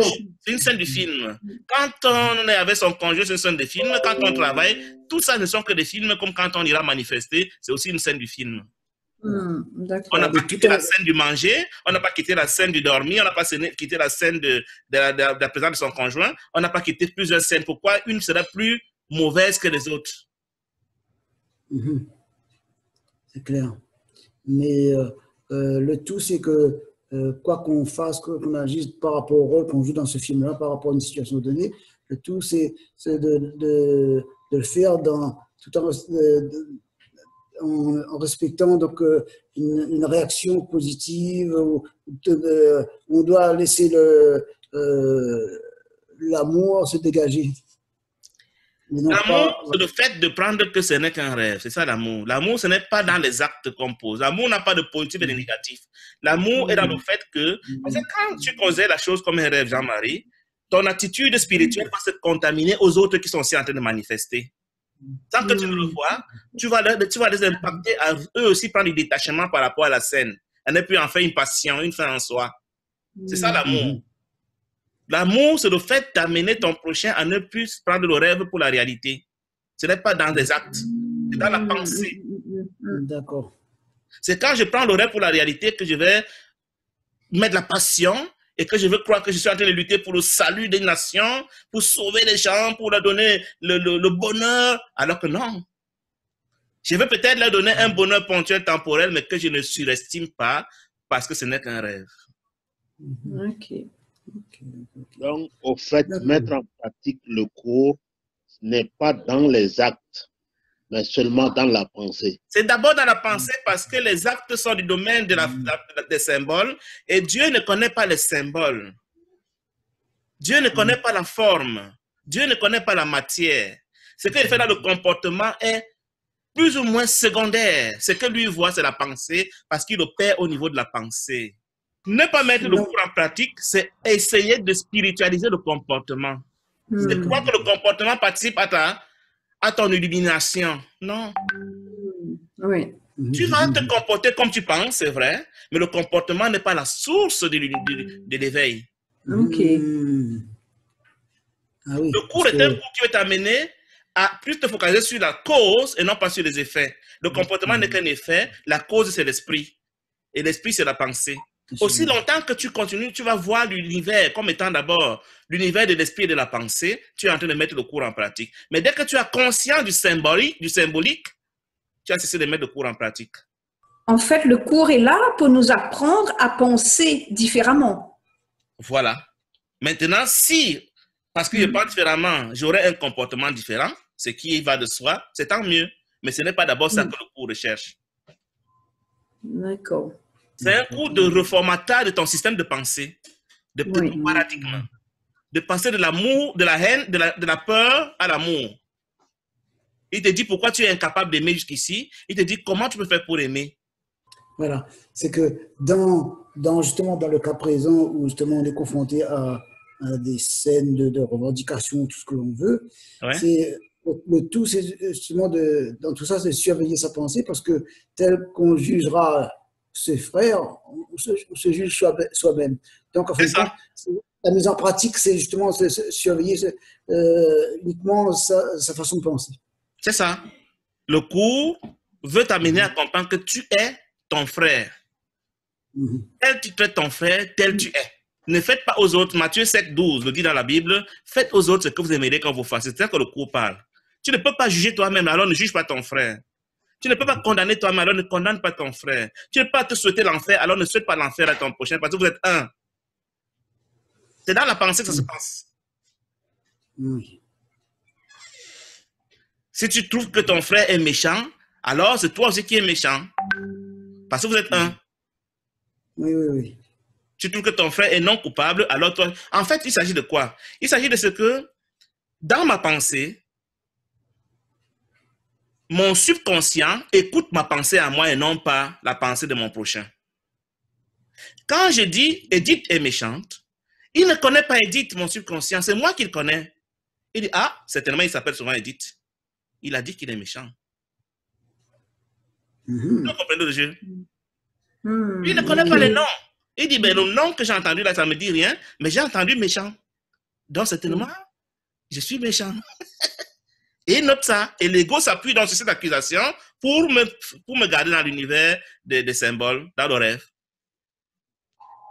c'est une scène du film. Quand on est avec son conjoint, c'est une scène de film. Quand on travaille, tout ça ne sont que des films, comme quand on ira manifester, c'est aussi une scène du film. Hum, on n'a pas quitté la scène du manger, on n'a pas quitté la scène du dormir, on n'a pas quitté la scène de, de, la, de la présence de son conjoint, on n'a pas quitté plusieurs scènes. Pourquoi une sera plus mauvaise que les autres? Mmh. C'est clair. Mais euh, euh, le tout, c'est que euh, quoi qu'on fasse, qu'on agisse par rapport au rôle qu'on joue dans ce film-là, par rapport à une situation donnée, le tout, c'est de, de, de le faire dans tout en... Euh, de, En, en respectant donc euh, une, une réaction positive, où, de, de, on doit laisser l'amour euh, se dégager. L'amour, c'est le fait de prendre que ce n'est qu'un rêve, c'est ça l'amour. L'amour, ce n'est pas dans les actes qu'on pose. L'amour n'a pas de positif et de négatif. L'amour mmh. est dans le fait que, mmh. parce que quand tu considères la chose comme un rêve, Jean-Marie, ton attitude spirituelle va se contaminer aux autres qui sont aussi en train de manifester. Tant que tu ne le vois, tu vas, les, tu vas les impacter, à eux aussi prendre du détachement par rapport à la scène. Elle n'est plus en fait une passion, une fin en soi. C'est ça l'amour. L'amour, c'est le fait d'amener ton prochain à ne plus prendre le rêve pour la réalité. Ce n'est pas dans les actes, c'est dans la pensée. D'accord. C'est quand je prends le rêve pour la réalité que je vais mettre la passion et que je veux croire que je suis en train de lutter pour le salut des nations, pour sauver les gens, pour leur donner le, le, le bonheur, alors que non. Je veux peut-être leur donner un bonheur ponctuel, temporel, mais que je ne surestime pas, parce que ce n'est qu'un rêve. Ok. Donc, au fait, mettre en pratique le cours n'est pas dans les actes, mais seulement dans la pensée. C'est d'abord dans la pensée parce que les actes sont du domaine de la, la, des symboles et Dieu ne connaît pas les symboles. Dieu ne connaît pas la forme. Dieu ne connaît pas la matière. Ce qu'il fait dans le comportement est plus ou moins secondaire. Ce que lui voit, c'est la pensée parce qu'il opère au niveau de la pensée. Ne pas mettre le cours en pratique, c'est essayer de spiritualiser le comportement. C'est croire que le comportement participe à ta... à ton illumination, non. Oui. Tu vas te comporter comme tu penses, c'est vrai, mais le comportement n'est pas la source de, de, de l'éveil. Ok. Mmh. Ah oui, le cours est un cours qui va t'amener à plus te focaliser sur la cause et non pas sur les effets. Le comportement mmh. n'est qu'un effet, la cause c'est l'esprit. Et l'esprit c'est la pensée. Aussi longtemps que tu continues, tu vas voir l'univers comme étant d'abord l'univers de l'esprit et de la pensée, tu es en train de mettre le cours en pratique. Mais dès que tu as conscience du symbolique, du symbolique, tu as cessé de mettre le cours en pratique. En fait, le cours est là pour nous apprendre à penser différemment. Voilà. Maintenant, si, parce que je pense différemment, j'aurai un comportement différent, ce qui va de soi, c'est tant mieux. Mais ce n'est pas d'abord ça que le cours recherche. D'accord. C'est un cours de reformatage de ton système de pensée. de, oui. de paradigme, de passer de l'amour, de la haine, de la, de la peur à l'amour. Il te dit pourquoi tu es incapable d'aimer jusqu'ici. Il te dit comment tu peux faire pour aimer. Voilà, c'est que dans, dans justement dans le cas présent où justement on est confronté à, à des scènes de, de revendication, tout ce que l'on veut, ouais. c'est le tout, c'est justement de, dans tout ça, c'est surveiller sa pensée parce que tel qu'on jugera ses frères, on se, on se juge soi-même. Donc en fait, la mise en pratique, c'est justement se, se surveiller euh, uniquement sa, sa façon de penser. C'est ça. Le cours veut t'amener à comprendre que tu es ton frère. Mmh. Tel tu traites ton frère, tel mmh. tu es. Ne faites pas aux autres. Matthieu sept, douze le dit dans la Bible, faites aux autres ce que vous aimerez quand vous fassiez. C'est ça que le cours parle. Tu ne peux pas juger toi-même, alors ne juge pas ton frère. Tu ne peux pas condamner toi-même, alors ne condamne pas ton frère. Tu ne peux pas te souhaiter l'enfer, alors ne souhaite pas l'enfer à ton prochain, parce que vous êtes un. C'est dans la pensée que ça mmh. se passe. Mmh. Si tu trouves que ton frère est méchant, alors c'est toi aussi qui es méchant. Parce que vous êtes un. Oui, oui, oui. Tu trouves que ton frère est non coupable, alors toi... En fait, il s'agit de quoi? Il s'agit de ce que, dans ma pensée, mon subconscient écoute ma pensée à moi et non pas la pensée de mon prochain. Quand je dis « Edith est méchante », il ne connaît pas Edith, mon subconscient, c'est moi qui le connais. Il dit « Ah, certainement, il s'appelle souvent Edith. Il a dit qu'il est méchant. » Mmh. Vous comprenez le jeu? Mmh. Il ne connaît pas mmh. les noms. Il dit, ben, le nom que j'ai entendu là, ça ne me dit rien, mais j'ai entendu méchant. Donc, certainement, mmh. je suis méchant. Et il note ça. Et l'ego s'appuie dans cette accusation pour me, pour me garder dans l'univers des, des symboles, dans le rêve.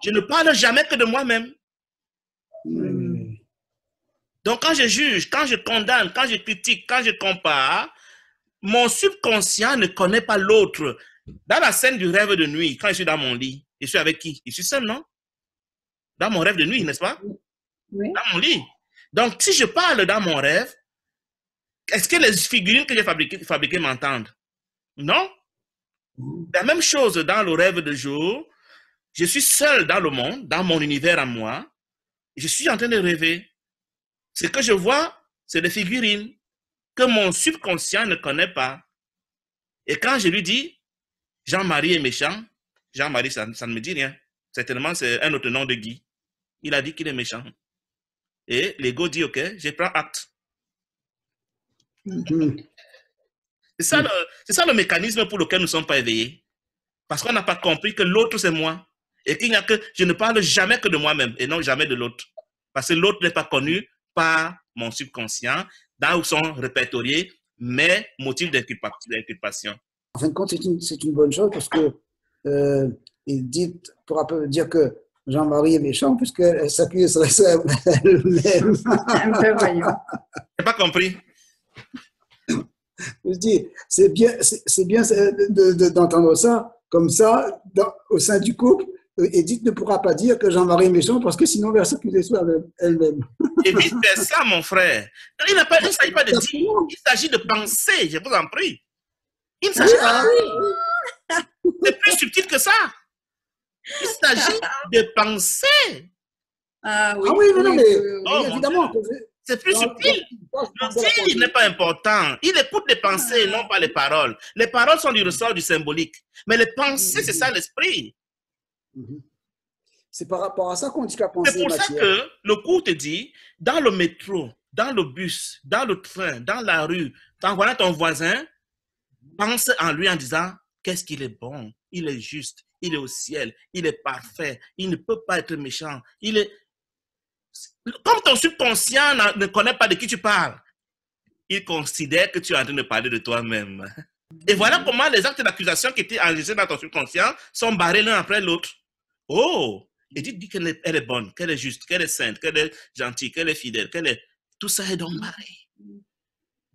Je ne parle jamais que de moi-même. Mmh. Donc, quand je juge, quand je condamne, quand je critique, quand je compare, mon subconscient ne connaît pas l'autre. Dans la scène du rêve de nuit, quand je suis dans mon lit, je suis avec qui? Je suis seul, non? Dans mon rêve de nuit, n'est-ce pas? Oui. Dans mon lit. Donc, si je parle dans mon rêve, est-ce que les figurines que j'ai fabriquées, fabriquées m'entendent? Non? La même chose dans le rêve de jour. Je suis seul dans le monde, dans mon univers à moi. Je suis en train de rêver. Ce que je vois, c'est des figurines que mon subconscient ne connaît pas. Et quand je lui dis, Jean-Marie est méchant, Jean-Marie, ça, ça ne me dit rien. Certainement, c'est un autre nom de Guy. Il a dit qu'il est méchant. Et l'ego dit, OK, je prends acte. Mm-hmm. C'est ça, mm. ça le mécanisme pour lequel nous ne sommes pas éveillés. Parce qu'on n'a pas compris que l'autre, c'est moi. Et qu'il n'y a que, je ne parle jamais que de moi-même et non jamais de l'autre. Parce que l'autre n'est pas connu par mon subconscient, là où sont répertoriés mes motifs d'inculpation. En fin de compte, c'est une, une bonne chose parce que euh, Edith pourra dire que Jean-Marie est méchant puisqu'elle s'accuse elle-même. Un peu voyant. Je n'ai pas compris. Je dis, c'est bien, bien d'entendre de, de, ça. Comme ça, dans, au sein du couple, Edith ne pourra pas dire que Jean-Marie est méchant parce que sinon, elle s'accuse elle-même. Et puis, c'est ça, mon frère. Il ne s'agit pas de dire, il s'agit de penser, je vous en prie. Il ne s'agit pas de... C'est plus subtil que ça. Il s'agit de penser. Ah oui, ah, oui, mais non, mais, oh, oui évidemment. C'est plus non, subtil. Le style n'est pas important. Il écoute les pensées, non pas les paroles. Les paroles sont du ressort du symbolique. Mais les pensées, c'est ça l'esprit. Mm-hmm. C'est par rapport à ça qu'on dit qu'à penser. C'est pour ça que le cours te dit, dans le métro, dans le bus, dans le train, dans la rue, quand voilà ton voisin, pense en lui en disant, qu'est-ce qu'il est bon, il est juste, il est au ciel, il est parfait, il ne peut pas être méchant. Il est... Comme ton subconscient ne connaît pas de qui tu parles, il considère que tu es en train de parler de toi-même. Et voilà comment les actes d'accusation qui étaient enregistrés dans ton subconscient sont barrés l'un après l'autre. Oh, Edith dit qu'elle est bonne, qu'elle est juste, qu'elle est sainte, qu'elle est gentille, qu'elle est fidèle, qu'elle est... Tout ça est donc barré.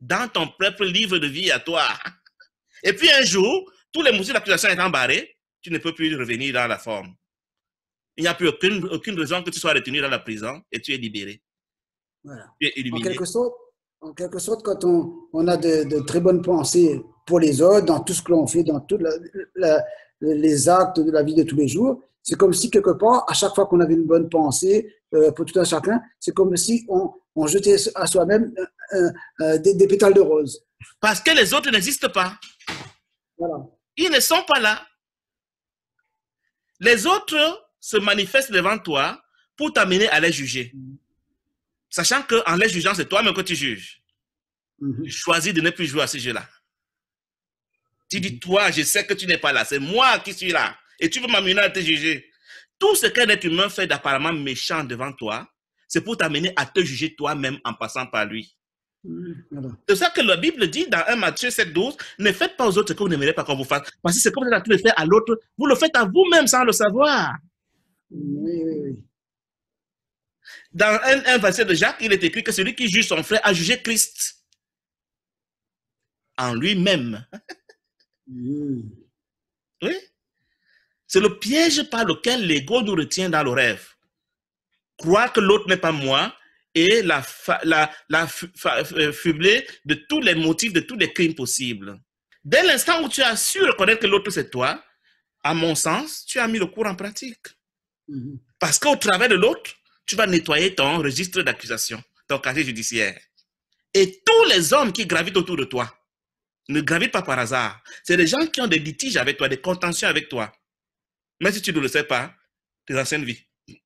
Dans ton propre livre de vie à toi. Et puis un jour, tous les motifs d'accusation étant barrés, tu ne peux plus revenir dans la forme. Il n'y a plus aucune, aucune raison que tu sois retenu dans la prison et tu es libéré. Voilà. Tu es illuminé. En quelque sorte, en quelque sorte quand on, on a de, de très bonnes pensées pour les autres, dans tout ce que l'on fait, dans tous les actes de la vie de tous les jours. C'est comme si, quelque part, à chaque fois qu'on avait une bonne pensée euh, pour tout un chacun, c'est comme si on, on jetait à soi-même euh, euh, des, des pétales de rose. Parce que les autres n'existent pas. Voilà. Ils ne sont pas là. Les autres se manifestent devant toi pour t'amener à les juger. Mm-hmm. Sachant qu'en les jugeant, c'est toi-même que tu juges. Mm-hmm. Tu choisis de ne plus jouer à ce jeu-là. Tu dis, toi, je sais que tu n'es pas là. C'est moi qui suis là. Et tu veux m'amener à te juger. Tout ce qu'un être humain fait d'apparemment méchant devant toi, c'est pour t'amener à te juger toi-même en passant par lui. Mmh. C'est ça que la Bible dit dans un Matthieu sept, douze, ne faites pas aux autres ce que vous n'aimerez pas qu'on vous fasse. Parce que c'est comme vous êtes en train de faire à l'autre, vous le faites à vous-même sans le savoir. Oui, oui, oui. Dans un verset de Jacques, il est écrit que celui qui juge son frère a jugé Christ en lui-même. Mmh. Oui. C'est le piège par lequel l'ego nous retient dans le rêve. Croire que l'autre n'est pas moi et la, fa la, la fu fubler de tous les motifs, de tous les crimes possibles. Dès l'instant où tu as su reconnaître que l'autre c'est toi, à mon sens, tu as mis le cours en pratique. Mm-hmm. Parce qu'au travers de l'autre, tu vas nettoyer ton registre d'accusation, ton casier judiciaire. Et tous les hommes qui gravitent autour de toi ne gravitent pas par hasard. C'est des gens qui ont des litiges avec toi, des contentions avec toi. Même si tu ne le sais pas, tes anciennes vies.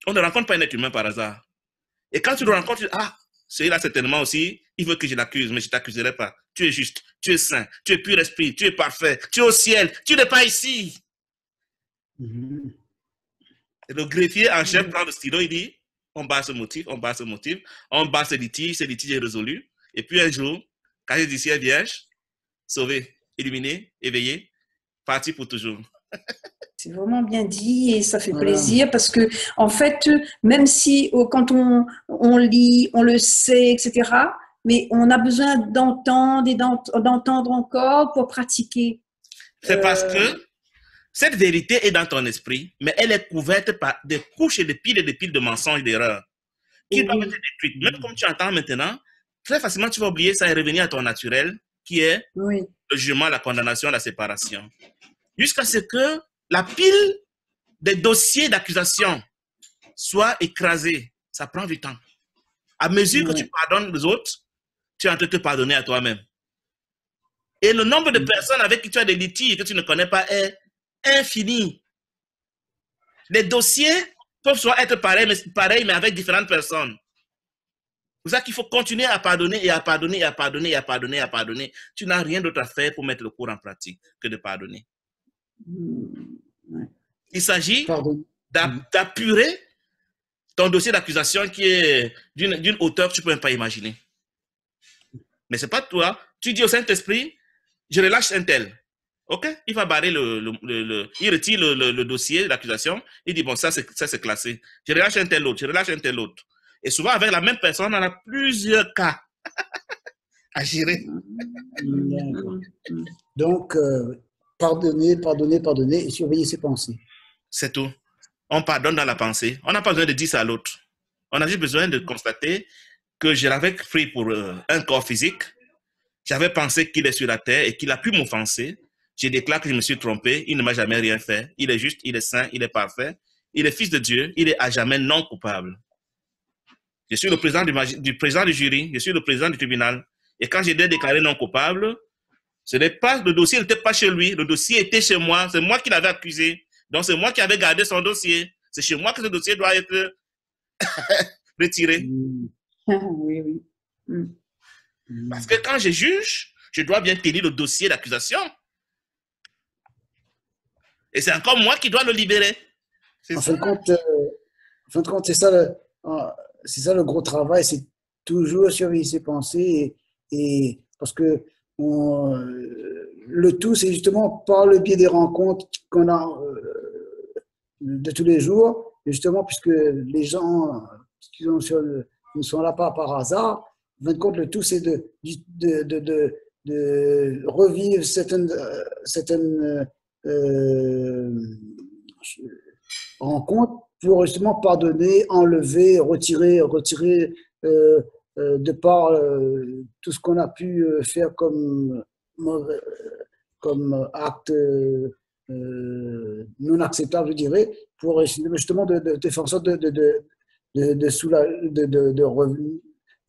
On ne rencontre pas un être humain par hasard. Et quand tu le rencontres, tu dis, ah, celui-là certainement aussi, il veut que je l'accuse, mais je ne t'accuserai pas. Tu es juste, tu es saint, tu es pur esprit, tu es parfait, tu es au ciel, tu n'es pas ici. Mm-hmm. Et le greffier en chef prend le stylo, il dit, on bat ce motif, on bat ce motif, on bat ce litige, ce litige est résolu. Et puis un jour, quand je dis ciel vierge, sauvé, éliminé, éveillé, parti pour toujours. C'est vraiment bien dit et ça fait plaisir parce que, en fait, même si oh, quand on, on lit, on le sait, et cetera, mais on a besoin d'entendre et d'entendre encore pour pratiquer. C'est euh... parce que cette vérité est dans ton esprit, mais elle est couverte par des couches et des piles et des piles de mensonges et d'erreurs qui doivent être détruites. Même comme tu entends maintenant, très facilement tu vas oublier ça et revenir à ton naturel qui est oui. le jugement, la condamnation, la séparation. Jusqu'à ce que la pile des dossiers d'accusation soit écrasée. Ça prend du temps. À mesure que tu pardonnes les autres, tu es en train de te pardonner à toi-même. Et le nombre de personnes avec qui tu as des litiges que tu ne connais pas est infini. Les dossiers peuvent soit être pareils, mais, pareils, mais avec différentes personnes. C'est pour ça qu'il faut continuer à pardonner et à pardonner et à pardonner et à pardonner et à pardonner. Tu n'as rien d'autre à faire pour mettre le cours en pratique que de pardonner. Il s'agit d'apurer ton dossier d'accusation qui est d'une hauteur que tu ne peux même pas imaginer. Mais ce n'est pas toi. Tu dis au Saint-Esprit, je relâche un tel. Ok, il va barrer le, le, le, le il retire le, le, le dossier d'accusation. Il dit, bon, ça c'est classé. Je relâche un tel autre, je relâche un tel autre. Et souvent, avec la même personne, on a plusieurs cas à gérer. Donc, euh... pardonner, pardonner, pardonner et surveiller ses pensées. C'est tout. On pardonne dans la pensée. On n'a pas besoin de dire ça à l'autre. On a juste besoin de constater que je l'avais pris pour euh, un corps physique. J'avais pensé qu'il est sur la terre et qu'il a pu m'offenser. Je déclare que je me suis trompé. Il ne m'a jamais rien fait. Il est juste, il est saint, il est parfait. Il est fils de Dieu. Il est à jamais non coupable. Je suis le président du, du, président du jury. Je suis le président du tribunal. Et quand j'ai été déclaré non coupable, ce n'est pas, le dossier n'était pas chez lui, le dossier était chez moi, c'est moi qui l'avais accusé. Donc c'est moi qui avais gardé son dossier. C'est chez moi que ce dossier doit être retiré. Oui, oui. Mm. Parce que quand je juge, je dois bien tenir le dossier d'accusation. Et c'est encore moi qui dois le libérer. En fin de compte, euh, en fin de compte, c'est ça, euh, c'est ça le gros travail, c'est toujours surveiller ses pensées et, et parce que On, le tout, c'est justement par le biais des rencontres qu'on a euh, de tous les jours, justement, puisque les gens qui sont sur le, ne sont là pas par hasard. En fin de compte, le tout, c'est de, de, de, de, de revivre certaines, certaines euh, rencontres pour justement pardonner, enlever, retirer, retirer. Euh, de par euh, tout ce qu'on a pu euh, faire comme mauvais, comme acte euh, non acceptable, je dirais, pour justement de, de, de faire sorte de, de, de, de, de, soulager, de, de, de, revenu,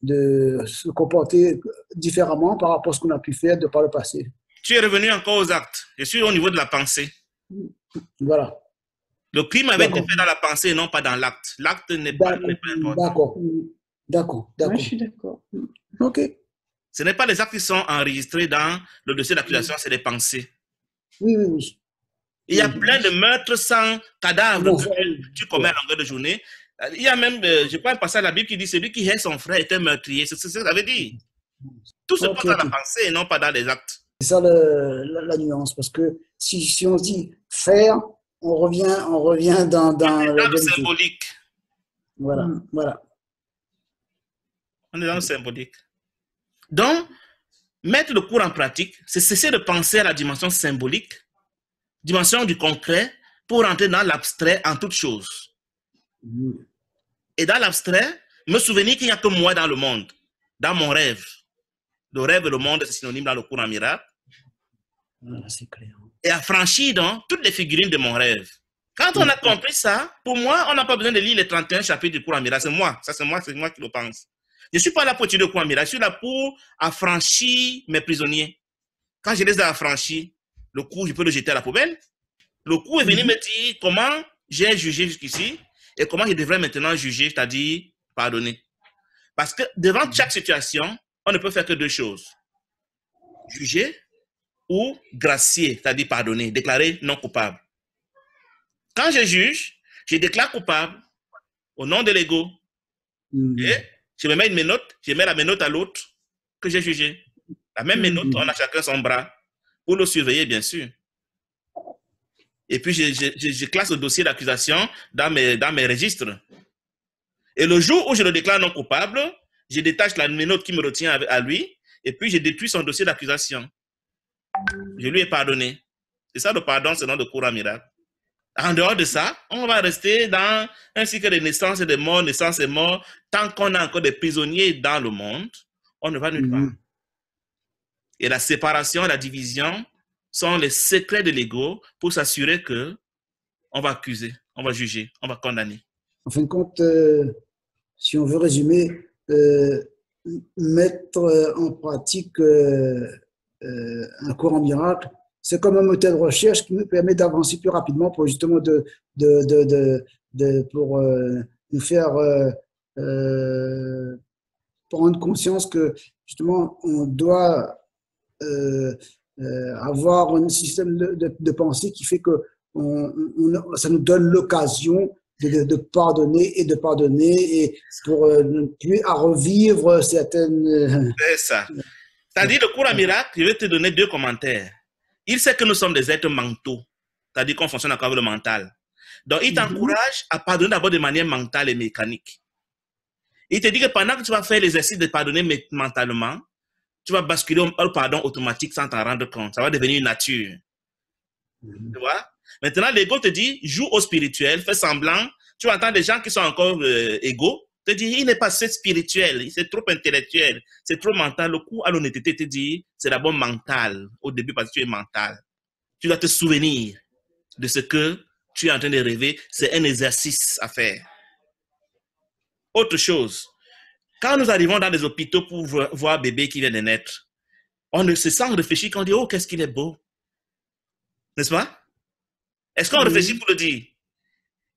de se comporter différemment par rapport à ce qu'on a pu faire de par le passé. Tu es revenu encore aux actes. Je suis au niveau de la pensée. Voilà. Le crime avait été fait dans la pensée et non pas dans l'acte. L'acte n'est pas, pas important. D'accord. D'accord. Moi, je suis d'accord. OK. Ce n'est pas les actes qui sont enregistrés dans le dossier d'accusation, oui. C'est les pensées. Oui, oui, oui. Il y a oui, plein oui. de meurtres sans cadavre non, que tu commets à longueur de journée. Il y a même, je crois, un passage de la Bible qui dit « Celui qui hait son frère est un meurtrier ». C'est ce que ça veut dire. Tout se okay, passe dans okay. la pensée et non pas dans les actes. C'est ça le, la, la nuance, parce que si, si on dit « faire », on revient, on revient dans, dans, dans le symbolique. Voilà, mmh. voilà. On est dans le symbolique. Donc, mettre le cours en pratique, c'est cesser de penser à la dimension symbolique, dimension du concret, pour entrer dans l'abstrait en toute chose. Mmh. Et dans l'abstrait, me souvenir qu'il n'y a que moi dans le monde, dans mon rêve. Le rêve et le monde, c'est synonyme dans le cours en miracle. Voilà, c'est clair. Et affranchir donc toutes les figurines de mon rêve. Quand on a compris ça, pour moi, on n'a pas besoin de lire les trente et un chapitres du cours en miracle. C'est moi, ça c'est moi, c'est moi qui le pense. Je ne suis pas là pour tirer le cours en miracle, je suis là pour affranchir mes prisonniers. Quand je les ai affranchis, le cours, je peux le jeter à la poubelle. Le cours est venu me dire comment j'ai jugé jusqu'ici et comment je devrais maintenant juger, c'est-à-dire pardonner. Parce que devant chaque situation, on ne peut faire que deux choses. Juger ou gracier, c'est-à-dire pardonner, déclarer non coupable. Quand je juge, je déclare coupable au nom de l'ego. Mmh. Et je me mets une ménote, je mets la ménote à l'autre que j'ai jugé. La même ménote, mmh. on a chacun son bras pour le surveiller, bien sûr. Et puis, je, je, je, je classe le dossier d'accusation dans mes, dans mes registres. Et le jour où je le déclare non coupable, je détache la ménote qui me retient à lui et puis je détruis son dossier d'accusation. Je lui ai pardonné. C'est ça le pardon, c'est le nom de cours en miracle. En dehors de ça, on va rester dans un cycle de naissance et de mort, naissance et mort. Tant qu'on a encore des prisonniers dans le monde, on ne va nulle part. Mm-hmm. Et la séparation, la division sont les secrets de l'ego pour s'assurer que on va accuser, on va juger, on va condamner. En fin de compte, euh, si on veut résumer, euh, mettre en pratique... Euh, Euh, un cours en miracle, c'est comme un moteur de recherche qui nous permet d'avancer plus rapidement pour justement de, de, de, de, de pour euh, nous faire euh, euh, prendre conscience que justement on doit euh, euh, avoir un système de, de, de pensée qui fait que on, on, ça nous donne l'occasion de, de pardonner et de pardonner et pour euh, ne plus à revivre certaines... C'est ça. C'est-à-dire, le cours en miracle, je vais te donner deux commentaires. Il sait que nous sommes des êtres mentaux, c'est-à-dire qu'on fonctionne encore avec le mental. Donc, il t'encourage à pardonner d'abord de manière mentale et mécanique. Il te dit que pendant que tu vas faire l'exercice de pardonner mentalement, tu vas basculer au pardon automatique sans t'en rendre compte. Ça va devenir une nature. Mm-hmm. Tu vois? Maintenant, l'ego te dit, joue au spirituel, fais semblant. Tu entends des gens qui sont encore euh, égaux. Te dire, il n'est pas assez spirituel, c'est trop intellectuel, c'est trop mental. Le coup à l'honnêteté te dit, c'est d'abord mental, au début parce que tu es mental. Tu dois te souvenir de ce que tu es en train de rêver, c'est un exercice à faire. Autre chose, quand nous arrivons dans les hôpitaux pour voir bébé qui vient de naître, on ne se sent réfléchir quand on dit, oh, qu'est-ce qu'il est beau. N'est-ce pas? Est-ce qu'on réfléchit pour le dire?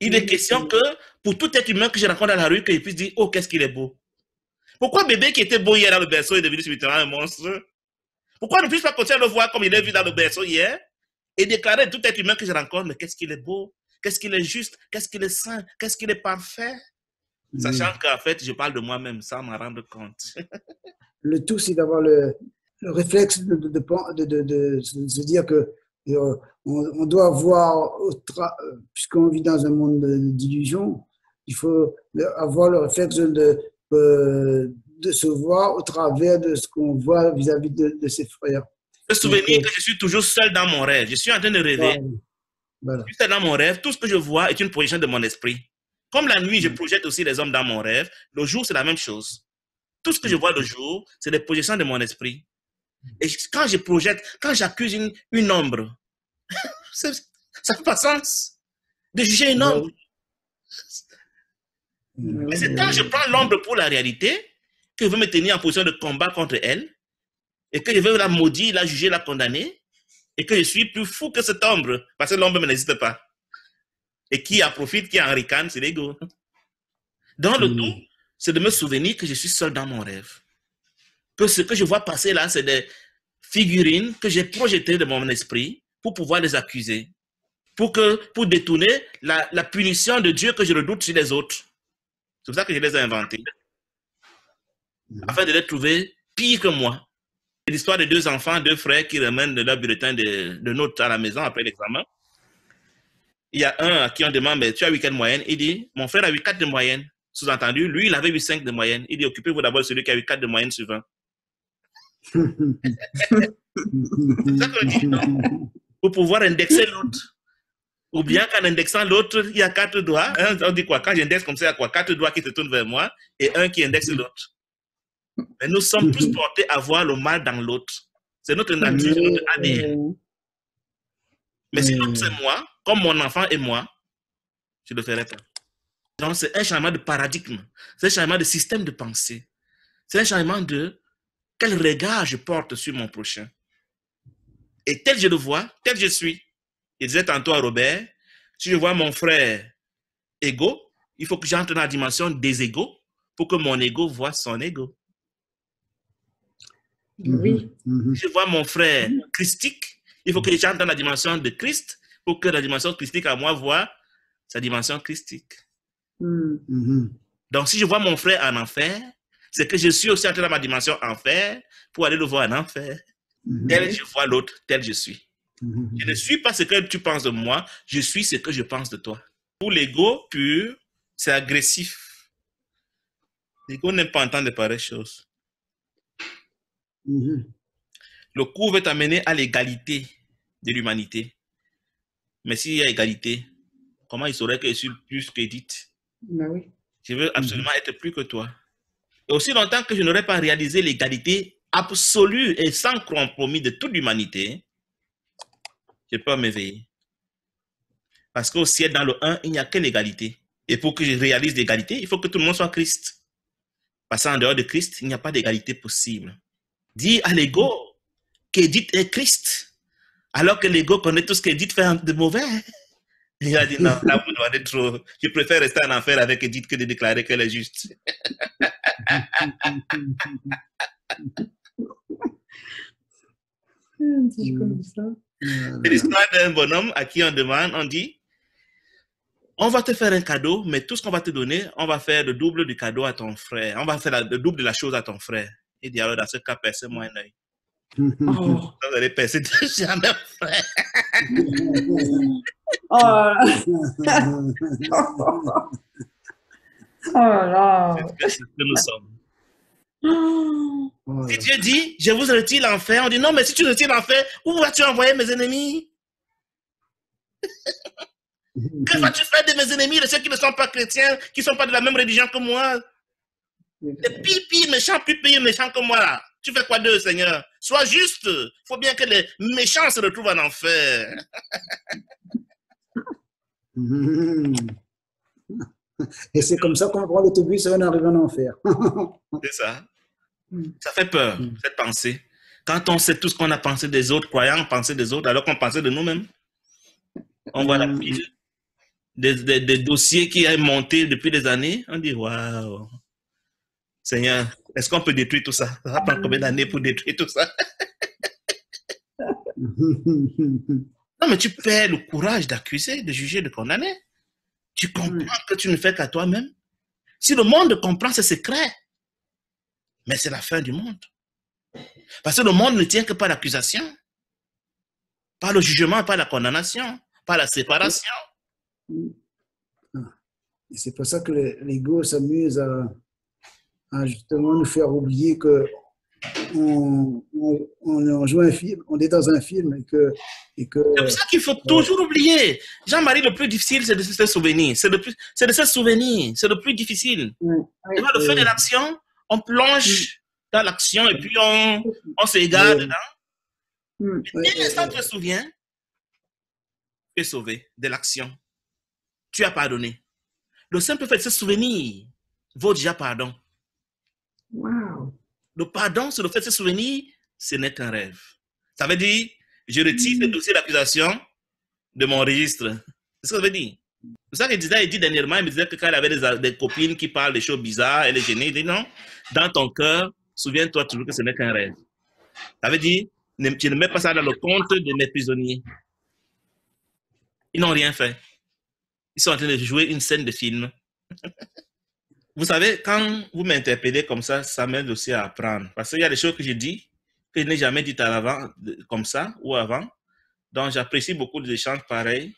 Il est question que, pour tout être humain que je rencontre dans la rue, qu'il puisse dire, oh, qu'est-ce qu'il est beau. Pourquoi bébé qui était beau hier dans le berceau est devenu subitement un monstre? Pourquoi ne puisse pas continuer à le voir comme il est vu dans le berceau hier et déclarer tout être humain que je rencontre, mais qu'est-ce qu'il est beau, qu'est-ce qu'il est juste, qu'est-ce qu'il est saint, qu'est-ce qu'il est parfait? Mmh. Sachant qu'en fait, je parle de moi-même sans m'en rendre compte. Le tout, c'est d'avoir le, le réflexe de, de, de, de, de, de se dire que euh, on doit voir, puisqu'on vit dans un monde d'illusions, il faut avoir le réflexe de, euh, de se voir au travers de ce qu'on voit vis-à-vis -vis de, de ses frères. Le souvenir Donc, que je suis toujours seul dans mon rêve. Je suis en train de rêver. Voilà. Je suis seul dans mon rêve. Tout ce que je vois est une projection de mon esprit. Comme la nuit, je projette aussi les hommes dans mon rêve. Le jour, c'est la même chose. Tout ce que je vois le jour, c'est des projections de mon esprit. Et quand je projette, quand j'accuse une, une ombre, ça ne fait pas sens de juger une ombre. Mais c'est quand je prends l'ombre pour la réalité que je veux me tenir en position de combat contre elle et que je veux la maudire, la juger, la condamner et que je suis plus fou que cette ombre parce que l'ombre n'existe pas. Et qui en profite, qui en ricane, c'est l'ego. Dans le tout, c'est de me souvenir que je suis seul dans mon rêve. Que ce que je vois passer là, c'est des figurines que j'ai projetées de mon esprit pour pouvoir les accuser. Pour, que, pour détourner la, la punition de Dieu que je redoute sur les autres. C'est pour ça que je les ai inventées. Afin de les trouver pires que moi. C'est l'histoire de deux enfants, deux frères qui ramènent leur bulletin de, de notes à la maison après l'examen. Il y a un à qui on demande, mais tu as eu quelle moyenne? Il dit, mon frère a eu quatre de moyenne. Sous-entendu, lui, il avait eu cinq de moyenne. Il dit, occupez-vous d'abord celui qui a eu quatre de moyenne sur vingt. C'est ça qu'on dit, non? Pour pouvoir indexer l'autre. Ou bien qu'en indexant l'autre, il y a quatre doigts. Hein? On dit quoi? Quand j'indexe comme ça, il y a quoi? Quatre doigts qui se tournent vers moi et un qui indexe l'autre. Mais nous sommes tous portés à voir le mal dans l'autre. C'est notre nature, notre A D N. Mais si l'autre, c'est moi, comme mon enfant et moi, je ne le ferai pas. Donc, c'est un changement de paradigme. C'est un changement de système de pensée. C'est un changement de quel regard je porte sur mon prochain. Et tel je le vois, tel je suis. Il disait tantôt à Robert, si je vois mon frère égo, il faut que j'entre dans la dimension des égaux pour que mon égo voit son égo. Oui. Si je vois mon frère christique, il faut que j'entre dans la dimension de Christ pour que la dimension christique à moi voit sa dimension christique. Mm-hmm. Donc, si je vois mon frère en enfer, c'est que je suis aussi entré dans ma dimension enfer pour aller le voir en enfer. Mm-hmm. Tel je vois l'autre, tel je suis. Mm-hmm. Je ne suis pas ce que tu penses de moi, je suis ce que je pense de toi. Pour l'ego pur, c'est agressif. L'ego n'aime pas entendre de pareilles choses. Mm-hmm. Le cours veut t'amener à l'égalité de l'humanité. Mais s'il y a égalité, comment il saurait que je suis plus qu'Edith? Ben oui. Je veux absolument mmh. être plus que toi. Et aussi longtemps que je n'aurais pas réalisé l'égalité absolue et sans compromis de toute l'humanité, je peux m'éveiller. Parce qu'au ciel, dans le un, il n'y a que l'égalité. Et pour que je réalise l'égalité, il faut que tout le monde soit Christ. Parce qu'en dehors de Christ, il n'y a pas d'égalité possible. Dis à l'ego qu'Edith est Christ, alors que l'ego connaît tout ce qu'Edith fait de mauvais. Il a dit non, là vous demandez trop. Je préfère rester en enfer avec Edith que de déclarer qu'elle est juste. C'est l'histoire d'un bonhomme à qui on demande, on dit, on va te faire un cadeau, mais tout ce qu'on va te donner, on va faire le double du cadeau à ton frère. On va faire la, le double de la chose à ton frère. Il dit alors dans ce cas, percez-moi un œil. Oh. Vous allez percer deux jambes à mon frère. Oh là là. C'est ce que nous sommes. Oh. Si Dieu dit, je vous retire l'enfer, on dit non, mais si tu retires l'enfer, où vas-tu envoyer mes ennemis? Que vas-tu faire de mes ennemis, de ceux qui ne sont pas chrétiens, qui ne sont pas de la même religion que moi? Les pires, pires méchants, plus pires méchants que moi là. Tu fais quoi d'eux, Seigneur? Sois juste. Il faut bien que les méchants se retrouvent en enfer. Et c'est comme ça qu'on prend l'autobus et on arrive en enfer. C'est ça. Ça fait peur, cette pensée. Quand on sait tout ce qu'on a pensé des autres, croyant penser des autres, alors qu'on pensait de nous-mêmes, on voit la pile. Des, des, des dossiers qui ont monté depuis des années, on dit waouh. Seigneur, est-ce qu'on peut détruire tout ça? Ça va prendre combien d'années pour détruire tout ça? Non, mais tu perds le courage d'accuser, de juger, de condamner. Tu comprends mm. que tu ne fais qu'à toi-même. Si le monde comprend, c'est secret. Mais c'est la fin du monde. Parce que le monde ne tient que par l'accusation, par le jugement, par la condamnation, par la séparation. C'est pour ça que l'ego s'amuse à... à justement nous faire oublier que on, on, on joue un film, on est dans un film et que... Et que c'est pour ça qu'il faut euh, toujours oublier. Jean-Marie, le plus difficile, c'est de se souvenir. C'est de, de se souvenir. C'est le plus difficile. Oui, oui, on va le feu de l'action, on plonge dans l'action et puis on, on s'égare oui. dedans. Oui. Mais dès l'instant tu te souviens, tu es sauvé de l'action. Tu as pardonné. Le simple fait de se souvenir vaut déjà pardon. Wow. Le pardon, c'est le fait de se souvenir, ce n'est qu'un rêve. Ça veut dire, je retire mmh. le dossier d'accusation de mon registre. C'est ce que ça veut dire. C'est ça qu'il disait, il dit dernièrement, il me disait que quand il avait des, des copines qui parlent des choses bizarres, elle est gênée, il dit non, dans ton cœur, souviens-toi toujours que ce n'est qu'un rêve. Ça veut dire, tu ne mets pas ça dans le compte de mes prisonniers. Ils n'ont rien fait. Ils sont en train de jouer une scène de film. Vous savez, quand vous m'interpellez comme ça, ça m'aide aussi à apprendre. Parce qu'il y a des choses que j'ai dit, que je n'ai jamais dites avant, comme ça, ou avant. Donc, j'apprécie beaucoup les échanges pareils.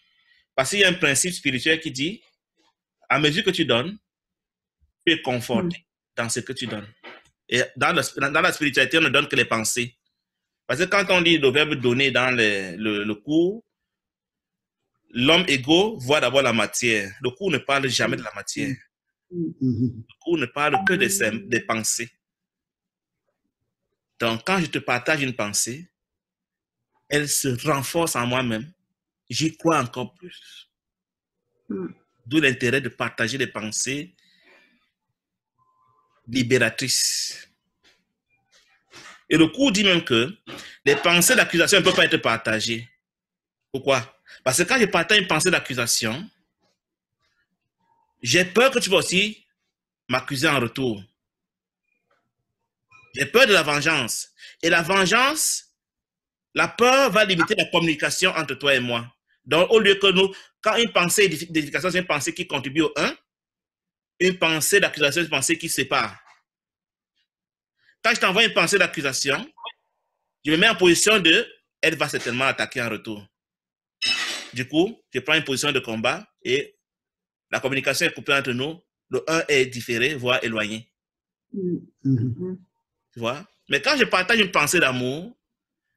Parce qu'il y a un principe spirituel qui dit, à mesure que tu donnes, tu es conforté mm. dans ce que tu donnes. Et dans, le, dans la spiritualité, on ne donne que les pensées. Parce que quand on lit le verbe donner dans le, le, le cours, l'homme égo voit d'abord la matière. Le cours ne parle jamais de la matière. Le cours ne parle que des, des pensées. Donc, quand je te partage une pensée, elle se renforce en moi-même. J'y crois encore plus. D'où l'intérêt de partager des pensées libératrices. Et le cours dit même que les pensées d'accusation ne peuvent pas être partagées. Pourquoi? Parce que quand je partage une pensée d'accusation, j'ai peur que tu vas aussi m'accuser en retour. J'ai peur de la vengeance. Et la vengeance, la peur va limiter la communication entre toi et moi. Donc, au lieu que nous, quand une pensée d'éducation, c'est une pensée qui contribue au un, une pensée d'accusation, c'est une pensée qui sépare. Quand je t'envoie une pensée d'accusation, je me mets en position de, elle va certainement attaquer en retour. Du coup, je prends une position de combat et la communication est coupée entre nous. Le un est différé, voire éloigné. Mm-hmm. Tu vois? Mais quand je partage une pensée d'amour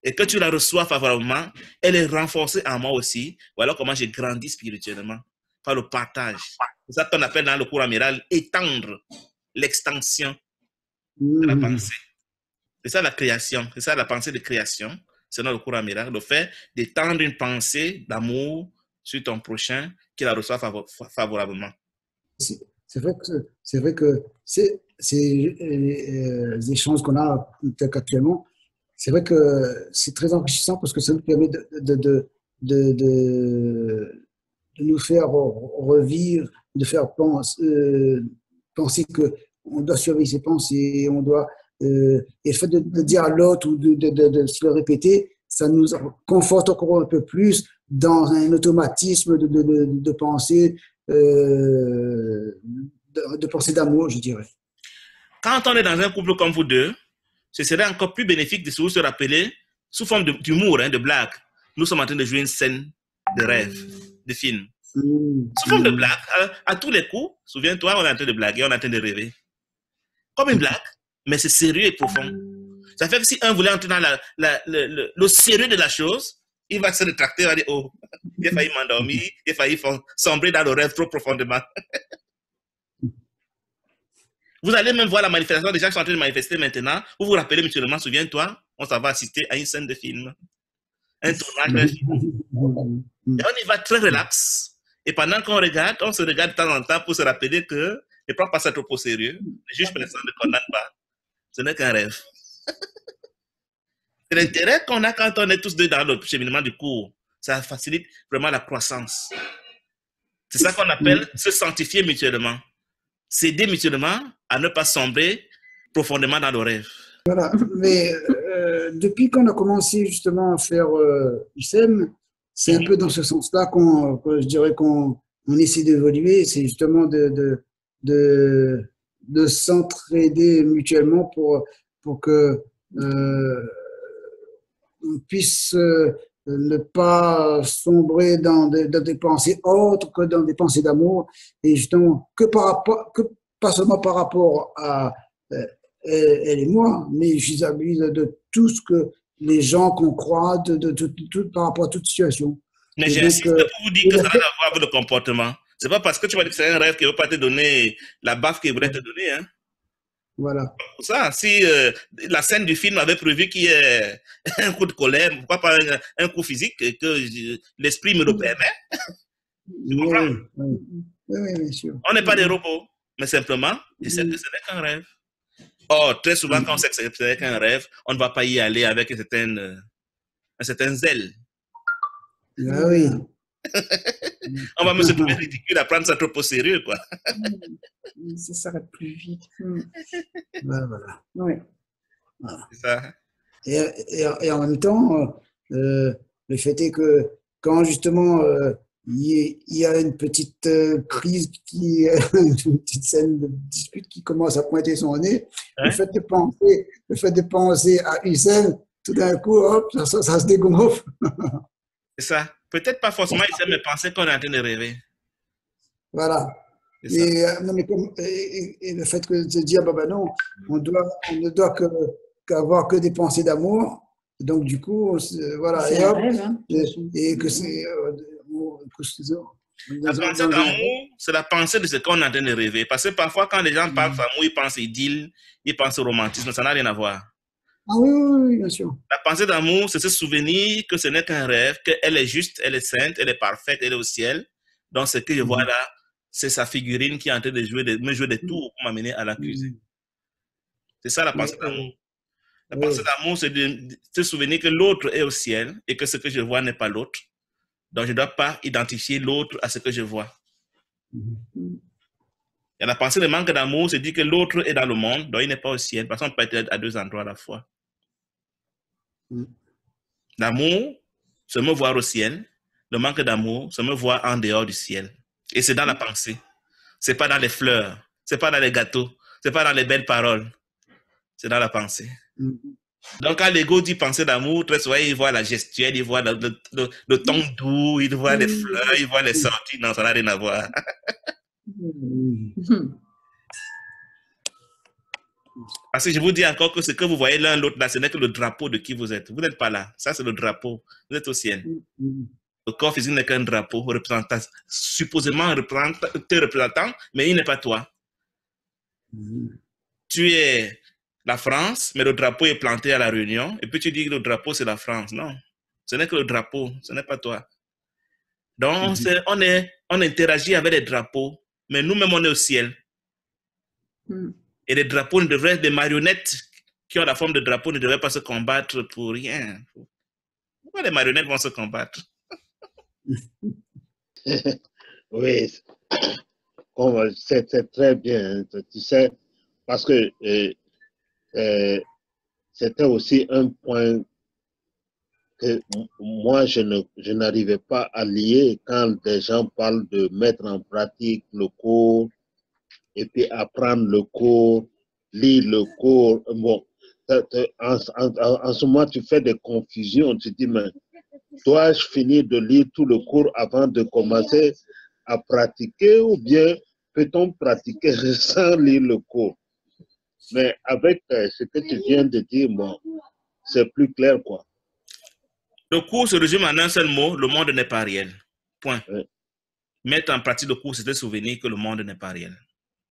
et que tu la reçois favorablement, elle est renforcée en moi aussi. Voilà comment j'ai grandi spirituellement, par le partage. C'est ça qu'on appelle dans le cours en miracles étendre l'extension de la pensée. C'est ça la création, c'est ça la pensée de création. C'est dans le cours en miracles, le fait d'étendre une pensée d'amour sur ton prochain qui la reçoit favor favorablement. C'est vrai que c'est vrai que c'est les échanges qu'on a actuellement. C'est vrai que c'est très enrichissant parce que ça nous permet de, de, de, de, de, de nous faire revivre, de faire pense, euh, penser que on doit surveiller ses pensées, on doit euh, et le fait de, de dire à l'autre ou de, de, de, de se le répéter, ça nous conforte encore un peu plus dans un automatisme de, de, de, de pensée, euh, de, de pensée d'amour, je dirais. Quand on est dans un couple comme vous deux, ce serait encore plus bénéfique de se rappeler, sous forme d'humour, hein, de blague, nous sommes en train de jouer une scène de rêve, de film. Mmh. Sous forme de blague, à, à tous les coups, souviens-toi, on est en train de blaguer, on est en train de rêver. Comme une blague, mais c'est sérieux et profond. Ça fait que si un voulait entrer dans la, la, la, le, le sérieux de la chose, il va se rétracter, il va dire « Oh, j'ai failli m'endormir, j'ai failli sombrer dans le rêve trop profondément. » Vous allez même voir la manifestation des gens qui sont en train de manifester maintenant. Vous vous rappelez mutuellement, souviens-toi, on s'en va assister à une scène de film. Un tournage d'un film. Et on y va très relax. Et pendant qu'on regarde, on se regarde de temps en temps pour se rappeler que ne prends pas ça trop au sérieux. Le juge présent ne condamne pas. Ce n'est qu'un rêve. C'est l'intérêt qu'on a quand on est tous deux dans le cheminement du cours. Ça facilite vraiment la croissance. C'est ça qu'on appelle se sanctifier mutuellement. S'aider mutuellement à ne pas sombrer profondément dans le rêve. Voilà, mais euh, depuis qu'on a commencé justement à faire euh, I C E M, c'est un peu dans ce sens-là qu'on, je dirais qu'on on essaie d'évoluer, c'est justement de, de, de, de s'entraider mutuellement pour, pour que euh, on puisse euh, ne pas sombrer dans des, dans des pensées autres que dans des pensées d'amour, et justement que par rapport, que pas seulement par rapport à euh, elle et moi, mais je suis de tout ce que les gens qu'on croit, de, de, de, de, de, par rapport à toute situation. Mais j'insiste pour vous dire que ça n'a rien à voir avec le comportement. C'est pas parce que tu vas dire que c'est un rêve qui ne veut pas te donner la baffe qu'il voulait te donner. Hein. Voilà. Ça, si euh, la scène du film avait prévu qu'il y ait un coup de colère, pourquoi pas un, un coup physique, que l'esprit me le permet. Tu comprends? Oui, oui. Oui, oui, bien sûr. On n'est pas des robots, mais simplement, je sais que ce n'est qu'un rêve. Or, très souvent, quand on sait que ce n'est qu'un rêve, on ne va pas y aller avec une certaine, euh, un certain zèle. Ah oui. On va me se trouver ridicule à prendre ça trop au sérieux, quoi. Ça s'arrête plus vite. Voilà, voilà. Oui. Voilà. C'est ça. Et, et, et en même temps, euh, le fait est que quand justement euh, il y a une petite crise, qui, une petite scène de dispute qui commence à pointer son nez, hein? le, fait de penser, le fait de penser à une scène, tout d'un coup, hop, ça, ça, ça se dégonfle. C'est ça. Peut-être pas forcément, ils savent me penser qu'on est en train de rêver. Voilà. Et, euh, non, mais comme, et, et le fait que de dire, bah, bah non, on, doit, on ne doit qu'avoir que, que des pensées d'amour. Donc, du coup, voilà. Et, hop, rêve, hein? et, et que c'est... Euh, la pensée d'amour, c'est la pensée de ce qu'on est en train de rêver. Parce que parfois, quand les gens parlent d'amour, ils pensent idylle, ils pensent romantisme, ça n'a rien à voir. Ah oui, oui, oui, bien sûr. La pensée d'amour, c'est se souvenir que ce n'est qu'un rêve, qu'elle est juste, elle est sainte, elle est parfaite, elle est au ciel. Donc, ce que je vois là, c'est sa figurine qui est en train de, jouer de me jouer des tours pour m'amener à la cuisine. C'est ça la pensée d'amour. La oui. pensée d'amour, c'est de se souvenir que l'autre est au ciel et que ce que je vois n'est pas l'autre. Donc, je ne dois pas identifier l'autre à ce que je vois. Et la pensée de manque d'amour, c'est dire que l'autre est dans le monde, donc il n'est pas au ciel. Parce qu'on peut être à deux endroits à la fois. L'amour, c'est me voir au ciel. Le manque d'amour, c'est me voir en dehors du ciel. Et c'est dans la pensée. Ce n'est pas dans les fleurs, ce n'est pas dans les gâteaux, ce n'est pas dans les belles paroles. C'est dans la pensée. Donc, quand l'ego dit penser d'amour, très souvent, il voit la gestuelle, il voit le, le, le, le ton doux, il voit les fleurs, il voit les sorties. Non, ça n'a rien à voir. Parce que je vous dis encore que ce que vous voyez l'un l'autre là, ce n'est que le drapeau de qui vous êtes. Vous n'êtes pas là. Ça, c'est le drapeau. Vous êtes au ciel. Le corps physique n'est qu'un drapeau représentant, supposément te représentant, mais il n'est pas toi. Tu es la France, mais le drapeau est planté à la Réunion. Et puis tu dis que le drapeau, c'est la France. Non, ce n'est que le drapeau. Ce n'est pas toi. Donc, mm-hmm. on, est, on interagit avec les drapeaux, mais nous-mêmes, on est au ciel. Mm. Et les drapeaux ne devraient, des marionnettes qui ont la forme de drapeau ne devraient pas se combattre pour rien. Pourquoi les marionnettes vont se combattre? Oui, c'est très bien. Tu sais, parce que euh, euh, c'était aussi un point que moi, je n'arrivais pas à lier quand des gens parlent de mettre en pratique le cours, et puis apprendre le cours, lire le cours. Bon, en, en, en ce moment, tu fais des confusions. Tu te dis, mais dois-je finir de lire tout le cours avant de commencer à pratiquer, ou bien peut-on pratiquer sans lire le cours? Mais avec ce que tu viens de dire, bon, c'est plus clair, quoi. Le cours se résume en un seul mot, le monde n'est pas réel. Point. Oui. Mettre en pratique le cours, c'est de souvenir que le monde n'est pas réel.